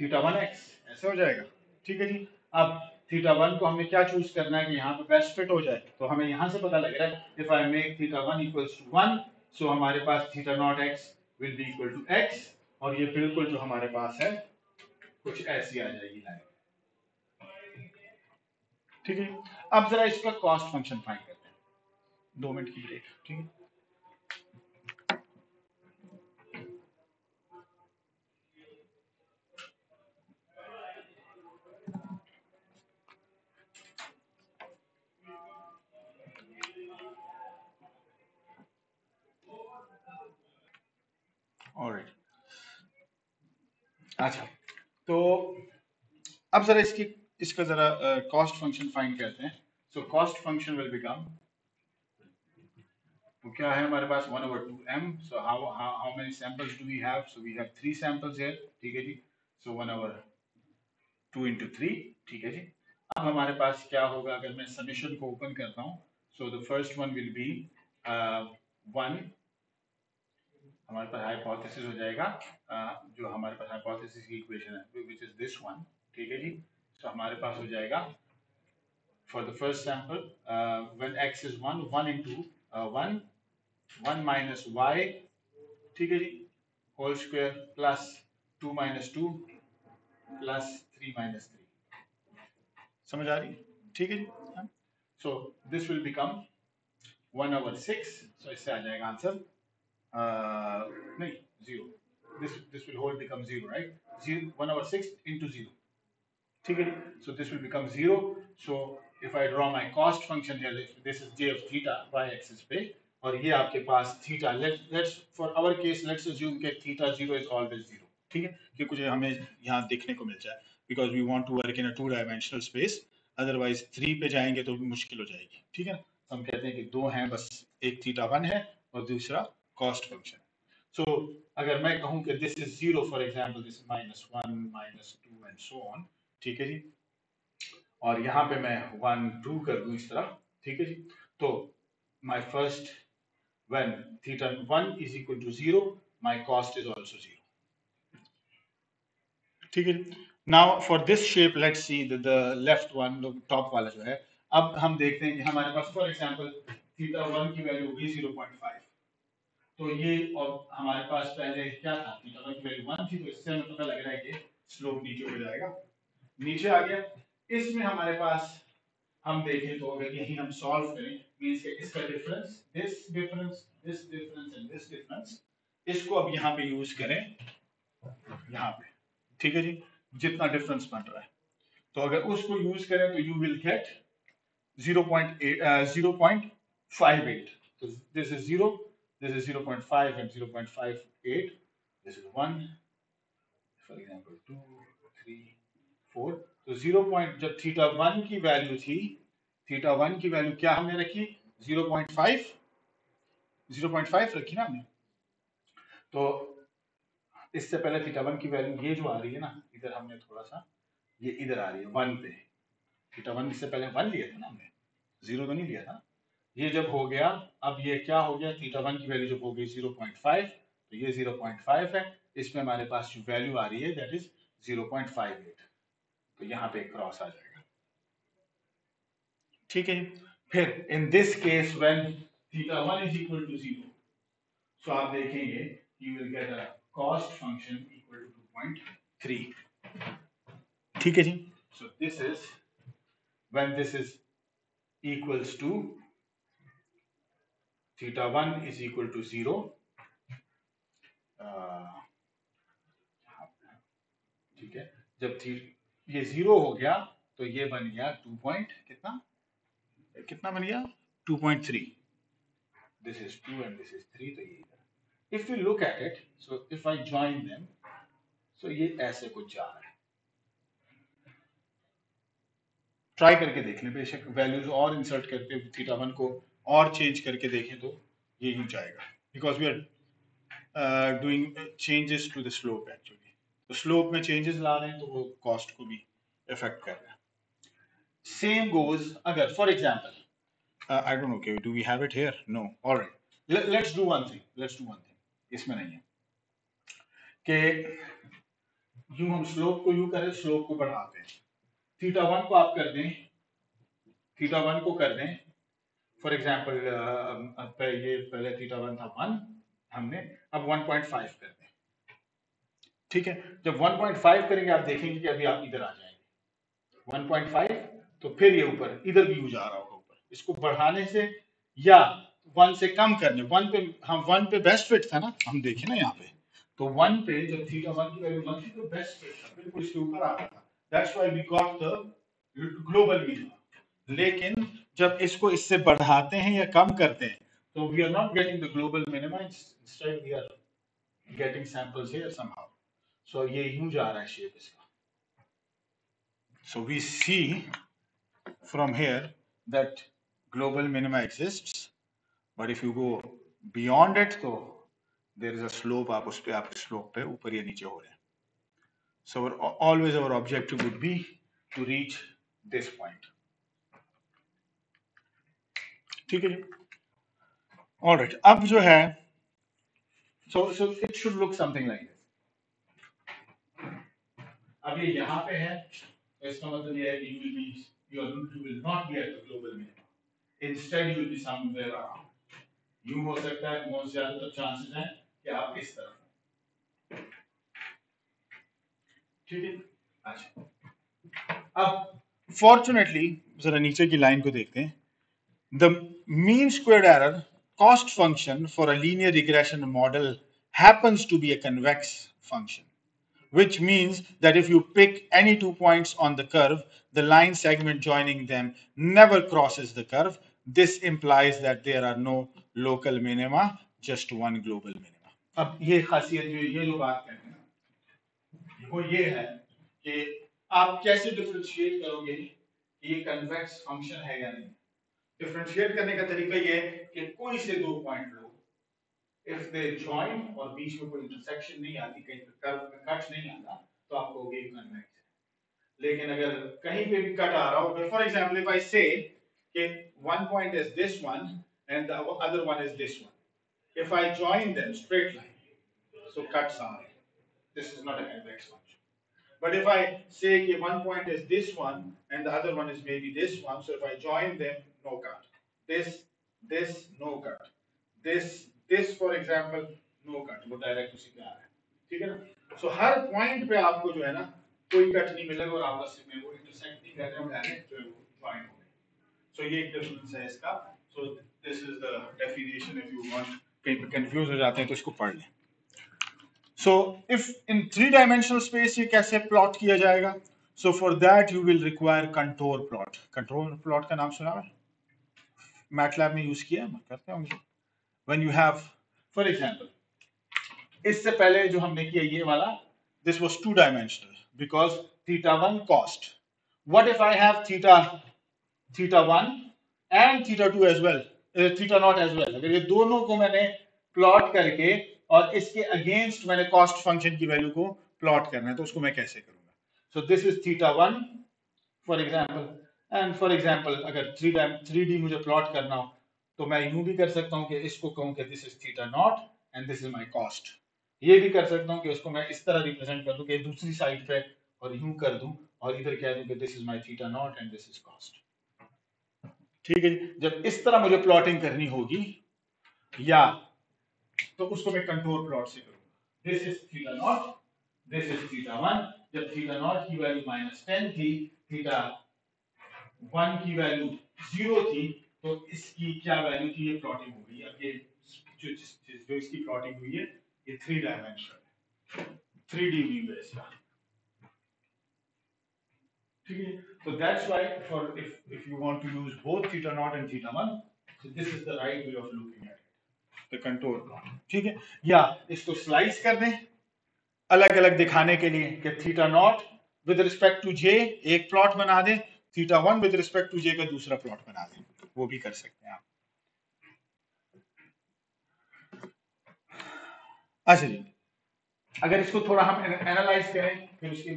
theta 1x, ऐसे हो जाएगा, ठीक है जी। अब थीटा 1 को हमें क्या चूज करना है कि यहाँ पे बेस्ट फिट हो जाए, तो हमें यहाँ से पता लग रहा है if I make theta 1 equals to 1, so हमारे पास theta naught x will be equal to x, और ये बिल्कुल जो हमारे पास है कुछ ऐसी आ जाएगी लाइन, ठीक है। अब जरा इसका कॉस्ट फंक्शन फाइंड करते हैं, 2 मिनट की ब्रेक, ठीक है। Alright. अच्छा, तो अब जरा इसका जरा कॉस्ट फंक्शन फाइंड करते हैं। So cost function will become, तो क्या है हमारे पास 1/2m। So how many samples do we have? So we have 3 samples here, ठीक है जी। सो 1/2 × 3, ठीक है जी। अब हमारे पास क्या होगा अगर मैं समेशन को ओपन करता हूँ? So the first one will be 1, हमारे पास हाइपोथेसिस हो जाएगा, जो हमारे पास हाइपोथेसिस की इक्वेशन है व्हिच इज दिस वन, ठीक है जी। सो हमारे पास हो जाएगा for the first sample when x is 1, 1 × 1, 1 - y, ठीक है जी, होल स्क्वायर प्लस 2 - 2 प्लस 3 - 3, समझ आ रही है, ठीक है जी। So this will become 1/6, so इससे आ जाएगा आंसर नहीं 0, this will whole become 0, right? 1/6 × 0, ठीक है। So this will become 0. So if I draw my cost function here, this is j of theta y-axis पे, और ये आपके पास theta, let's for our case let's assume कि theta 0 is always 0, ठीक है, कि कुछ हमें यहाँ देखने को मिल जाए, because we want to work in a 2-dimensional space, otherwise 3 पे जाएंगे तो मुश्किल हो जाएगी, ठीक है। हम कहते हैं कि 2 हैं बस, एक theta 1 है और दूसरा कॉस्ट फंक्शन। सो अगर मैं कहूं कि this is 0, for example this is -1, -2 and so on, ठीक है जी, और यहां पे मैं 1, 2 कर दूं इस तरह, ठीक है जी। तो my first when theta 1 is equal to 0, my cost is also 0, ठीक है। Now for this shape let's see the left one, the top वाला जो है, अब हम देखते हैं कि हमारे पास फॉर एग्जांपल थीटा 1 की वैल्यू होगी 0.5, तो ये, और हमारे पास पहले क्या था, थीटा 1 की वैल्यू 1 थी, तो इससे हमें पता लग रहा है कि स्लोप नीचे हो जाएगा, नीचे आ गया। इसमें हमारे पास हम देखें तो अगर यही हम सॉल्व करें, मींस कि इसका difference, this difference and this difference, इसको अब यहां पे यूज करें, यहां पे, ठीक है जी, जितना डिफरेंस बन रहा है, तो अगर उसको यूज करें तो यू विल गेट 0.58, तो this is 0, this is 0.5 and 0.58, this is 1, for example 2, 3, 4, तो 0. जब थीटा 1 की वैल्यू थी, थीटा 1 की वैल्यू क्या हमने रखी? 0.5 रखी ना हमने, तो इससे पहले थीटा 1 की वैल्यू ये जो आ रही है ना, इधर हमने थोड़ा सा ये इधर आ रही है 1 पे, थीटा 1 इससे पहले 1 लिया था ना हमने, 0 तो नहीं लिया था। ये जब हो गया, अब ये क्या हो गया, थीटा 1 की वैल्यू जब हो गई 0.5, तो ये 0.5 है, इसमें हमारे पास जो वैल्यू आ रही है दैट इज 0.58, तो यहाँ पे क्रॉस आ जाएगा, ठीक है। फिर in this case when theta 1 is equal to 0, so आप देखेंगे you will get a cost function equal to 2.3, ठीक है जी। So this is when this is equals to theta 1 is equal to 0, ठीक है। जब ये 0 हो गया तो ये बन गया 2 कितना बन गया 2.3, this is 2 and this is 3, तो ये if we look at it, so if I join them, so ये ऐसे कुछ जा रहा है, ट्राई करके देख लें, बेशक वैल्यूज और इंसर्ट करके थीटा 1 को और चेंज करके देखें तो ये यूं जाएगा, because we are doing changes to the slope actually, तो स्लोप में चेंजेस ला रहे हैं तो वो कॉस्ट को भी इफेक्ट कर रहा है। सेम गोज अगर for example I don't know के do we have it here, no, alright, let's do one thing इसमें नहीं है कि यूं हम स्लोप को स्लोप को बढ़ाते हैं, थीटा 1 को आप कर दें, फॉर एग्जाम्पल ये पहले थीटा 1 था 1, हमने अब 1.5 कर दें, ठीक है। जब 1.5 करेंगे आप देखेंगे कि अभी आप इधर आ जाएंगे 1.5, तो फिर ये ऊपर इधर भी जा रहा होगा ऊपर, इसको बढ़ाने से या 1 से कम करने, 1 पे हम 1 पे बेस्ट फिट था ना, हम देखें ना यहाँ पे, तो 1 पे जब थीटा 1 की वैल्यू 1 थी तो बेस्ट फिट था, बिल्कुल इसके ऊपर आ रहा था, That's why we got the global minimum. लेकिन जब इसको इससे बढ़ाते हैं या कम करते हैं तो we are not getting the global minimum. Instead we are getting samples here somehow. So ये यूं जा रहा है शेप इसका. So we see from here that global minima exists, but if you go beyond it, तो there is a slope. आप उस पे ऊपर या नीचे हो रहे हैं. So always our objective would be to reach this point. ठीक है, all right. अब जो है, so it should look something like this. अब ये यहाँ पे है, इसका मतलब ये है कि you will not be at the global minimum. Instead you will be somewhere around. You हो सकता है most ज्यादा chances हैं कि आप इस तरफ, ठीक है। अच्छा, अब फॉर्चुनेटली जरा नीचे की लाइन को देखते हैं। The mean squared error cost function for a linear regression model happens to be a convex function, which means that if you pick any two points on the curve, the line segment joining them never crosses the curve. This implies that there are no local minima, just one global minima. अब ये खासियत जो ये लोग बात करते हैं वो ये है कि आप कैसे डिफरेंशिएट करोगे ये कन्वेक्स फंक्शन है या नहीं। डिफरेंशिएट करने का तरीका ये है कि कोई से दो पॉइंट लो, इफ दे जॉइन और बीच में कोई इंटरसेक्शन नहीं आती, कहीं पे कर्व में कट नहीं आता, तो आप कहोगे ये कन्वेक्स है। लेकिन अगर कहीं पे भी कट आ रहा हो, for example if I say कि one point is this one and the other one is this one, if I join them straight line, so cuts are, this is not a convex function. But if I say that one point is this one and the other one is maybe this one, so if I join them, no cut. This, no cut. This, for example, no cut. वो direct उसी पे आ रहा है, ठीक है ना? So हर point पे आपको जो है ना कोई कट नहीं मिलेगा और आपस में वो intersect नहीं कर रहे, हम direct जो join हो गए। So ये एक difference है इसका। So this is the definition. If you want कहीं पे confused हो जाते हैं तो इसको पढ़ लें। So if in three-dimensional space ये कैसे plot किया जाएगा? So for that you will require contour plot. Contour plot का नाम सुना है? MATLAB में use किया है, करते होंगे। When you have, for example, इससे पहले जो हमने किया ये वाला, this was two-dimensional because theta 1 cost. What if I have theta 1 and theta 2 as well, theta not as well? अगर ये दोनों को मैंने plot करके और इसके अगेंस्ट मैंने कॉस्ट फंक्शन की वैल्यू को प्लॉट करना है, तो उसको मैं कैसे करूंगा? So this is theta 1 for example, and for example अगर 3D मुझे प्लॉट करना हो तो मैं यूं भी कर सकता हूं कि इसको कहूं कि this is theta naught and this is my cost, ये भी कर सकता हूँ कि उसको मैं इस तरह रिप्रेजेंट कर दूँ कि दूसरी साइड पे और यूं कर दूँ और इधर कह दूँ कि this is my theta naught and this is cost. ठीक है, जब इस तरह मुझे प्लॉटिंग करनी होगी या तो उसको मैं कंट्रोल प्लॉट से करूँगा। This is theta naught, this is theta one. जब थीटा नॉट की वैल्यू -10 थी, थीटा वन की वैल्यू 0 थी, तो इसकी क्या वैल्यू थी, ये प्लॉटिंग हो गई। अब ये जो इसकी प्लॉटिंग हुई है ये 3 डायमेंशनल है, 3D व्यू है इसका। ठीक है, तो that's why for if you want to use both theta naught and theta one, so this is the right way of looking at it, the contour plot. ठीक है, या इसको स्लाइस कर दें अलग-अलग दिखाने के लिए कि theta naught with respect to J एक प्लॉट बना दें, theta one with respect to J का दूसरा प्लॉट बना दें, वो भी कर सकते हैं आप। अच्छा जी, अगर इसको थोड़ा हम एनालाइज करें फिर उसके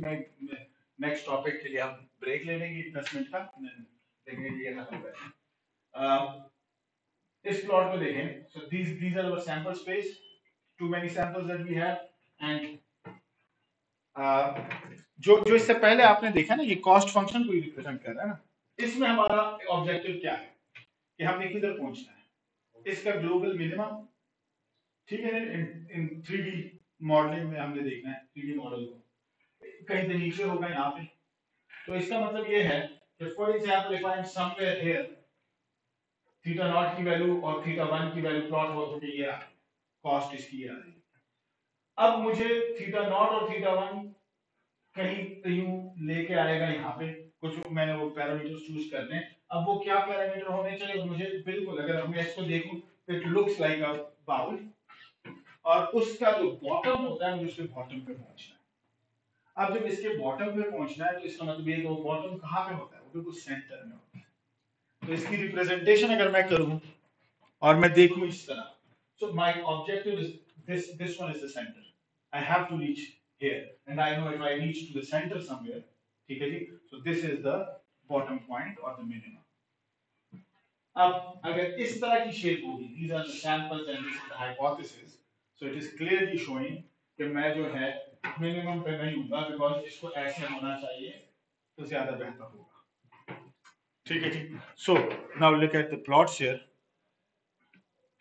नेक्स्ट टॉपिक के लिए हम ब्रेक ले लेंगे 10 मिनट का, देखेंगे ये खत्म करें। इस प्लॉट को देखें, so these are our sample space, too many samples that we have and जो इससे पहले आपने देखा ना, ये कॉस्ट फंक्शन को रिप्रेजेंट कर रहा है ना। इसमें हमारा ऑब्जेक्टिव क्या है कि हमने किधर पहुंचना है, इसका ग्लोबल मिनिमम। ठीक है, इन 3D मॉडलिंग में हमने देखना है 3D मॉडल को, कहीं तो नीचे होगा यहाँ पे। तो इसका मतलब ये है कि for example if I am somewhere here, theta not की वैल्यू और थीटा 1 की वैल्यू प्लॉट हो तो ये आ कॉस्ट इसकी आ रही है। अब मुझे थीटा नॉट और थीटा वन कहीं यूं लेके आएगा यहाँ पे, कुछ मैंने वो पैरामीटर्स चूज करने। अब वो क्या पैरामीटर होने चाहिए, मुझे बिल्कुल अगर मैं इसको देखूं तो it looks like a bowl, और उसका जो बॉटम होता है मुझे उसके बॉटम पे पहुंचना है। अब जब इसके बॉटम पे पहुंचना है तो इसका मतलब ये वो बॉटम कहाँ पे होता है, वो बिल्कुल सेंटर में होता है। तो इसकी रिप्रेजेंटेशन अगर मैं करूँ और मैं देखूँ इस तरह, so my objective is this one is the center. I have to reach here, and I know if I reach to the center somewhere, ठीक है जी, so this is the bottom point or the minimum. अब अगर इस तरह की shape होगी, these are the samples and this is the hypothesis, so it is clearly showing कि मैं जो है minimum पे नहीं हूँगा, because इसको ऐसे होना चाहिए तो ज़्यादा बेहतर होगा। ठीक है जी, so now look at the plots here.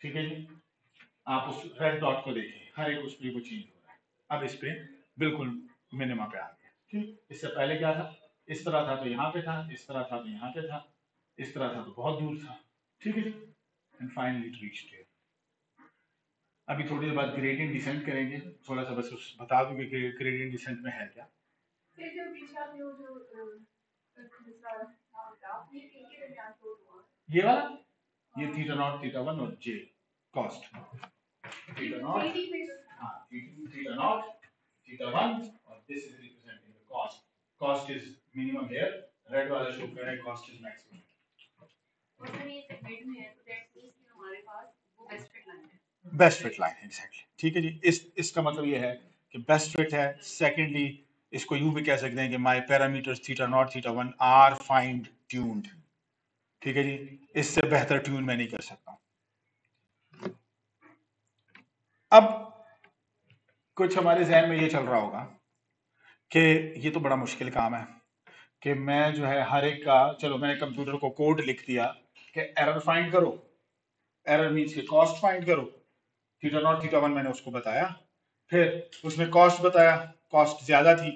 ठीक है जी, आप उस रेड डॉट को देखिए, हर एक उस पर वो चेंज हो रहा है। अब इस पे बिल्कुल मिनिमा पे आ गया। ठीक, इससे पहले क्या था, इस तरह था तो यहाँ पे था, इस तरह था तो यहाँ पे था, इस तरह था तो बहुत दूर था। ठीक है, and finally it reached here. अभी थोड़ी देर बाद ग्रेडियंट डिसेंट करेंगे, थोड़ा सा बस बता दूं कि ग्रेडियंट डिसेंट में है क्या। ये वाला, ये थीटा नॉट, थीटा वन और J cost, theta naught, theta one, or this is representing the cost. Cost is minimum here. Red वाला show कर रहा है cost is maximum. उसमें ये red में है, तो that means कि हमारे पास वो best fit line है. Best fit line है exactly. ठीक है जी, इसका मतलब ये है कि best fit है. Secondly, इसको यूं भी कह सकते हैं कि my parameters theta naught, theta one are fine tuned. ठीक है जी, इससे बेहतर ट्यून मैं नहीं कर सकता हूँ। अब कुछ हमारे जहन में ये चल रहा होगा कि ये तो बड़ा मुश्किल काम है कि मैं जो है हर एक का, चलो मैंने कंप्यूटर को कोड लिख दिया कि एरर फाइंड करो, एरर मींस कि कॉस्ट फाइंड करो, थीटा नॉट थीटा वन मैंने उसको बताया, फिर उसने कॉस्ट बताया, कॉस्ट ज्यादा थी,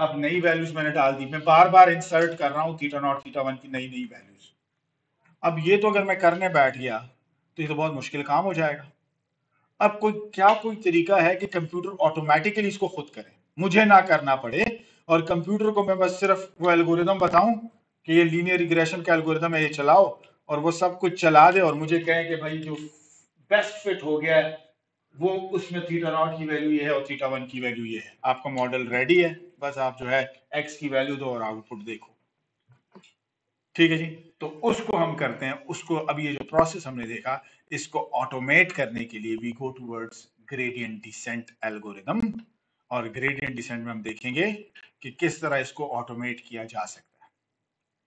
अब नई वैल्यूज मैंने डाल दी, मैं बार बार इंसर्ट कर रहा हूँ थीटा नॉट थीटा वन की नई वैल्यूज। अब ये तो अगर मैं करने बैठ गया तो ये तो बहुत मुश्किल काम हो जाएगा। अब कोई तरीका है कि कंप्यूटर ऑटोमेटिकली इसको खुद करे, मुझे ना करना पड़े, और कंप्यूटर को मैं बस सिर्फ वो एल्गोरिदम बताऊं कि ये लीनियर रिग्रेशन का एल्गोरिदम है, ये चलाओ, और वो सब कुछ चला दे और मुझे कहे कि भाई जो बेस्ट फिट हो गया है वो उसमें थीटा नॉट की वैल्यू ये है और थीटा वन की वैल्यू ये है, आपका मॉडल रेडी है, बस आप जो है एक्स की वैल्यू दो और आउटपुट देखो। ठीक है जी, तो उसको हम करते हैं, उसको अभी ये जो प्रोसेस हमने देखा इसको ऑटोमेट करने के लिए we go towards gradient descent algorithm, और ग्रेडियंट डिसेंट में हम देखेंगे कि किस तरह इसको ऑटोमेट किया जा सकता है।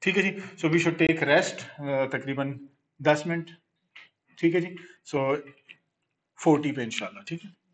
ठीक है जी, so we should take rest तकरीबन 10 मिनट। ठीक है जी, सो 40 पे इंशाल्लाह। ठीक है।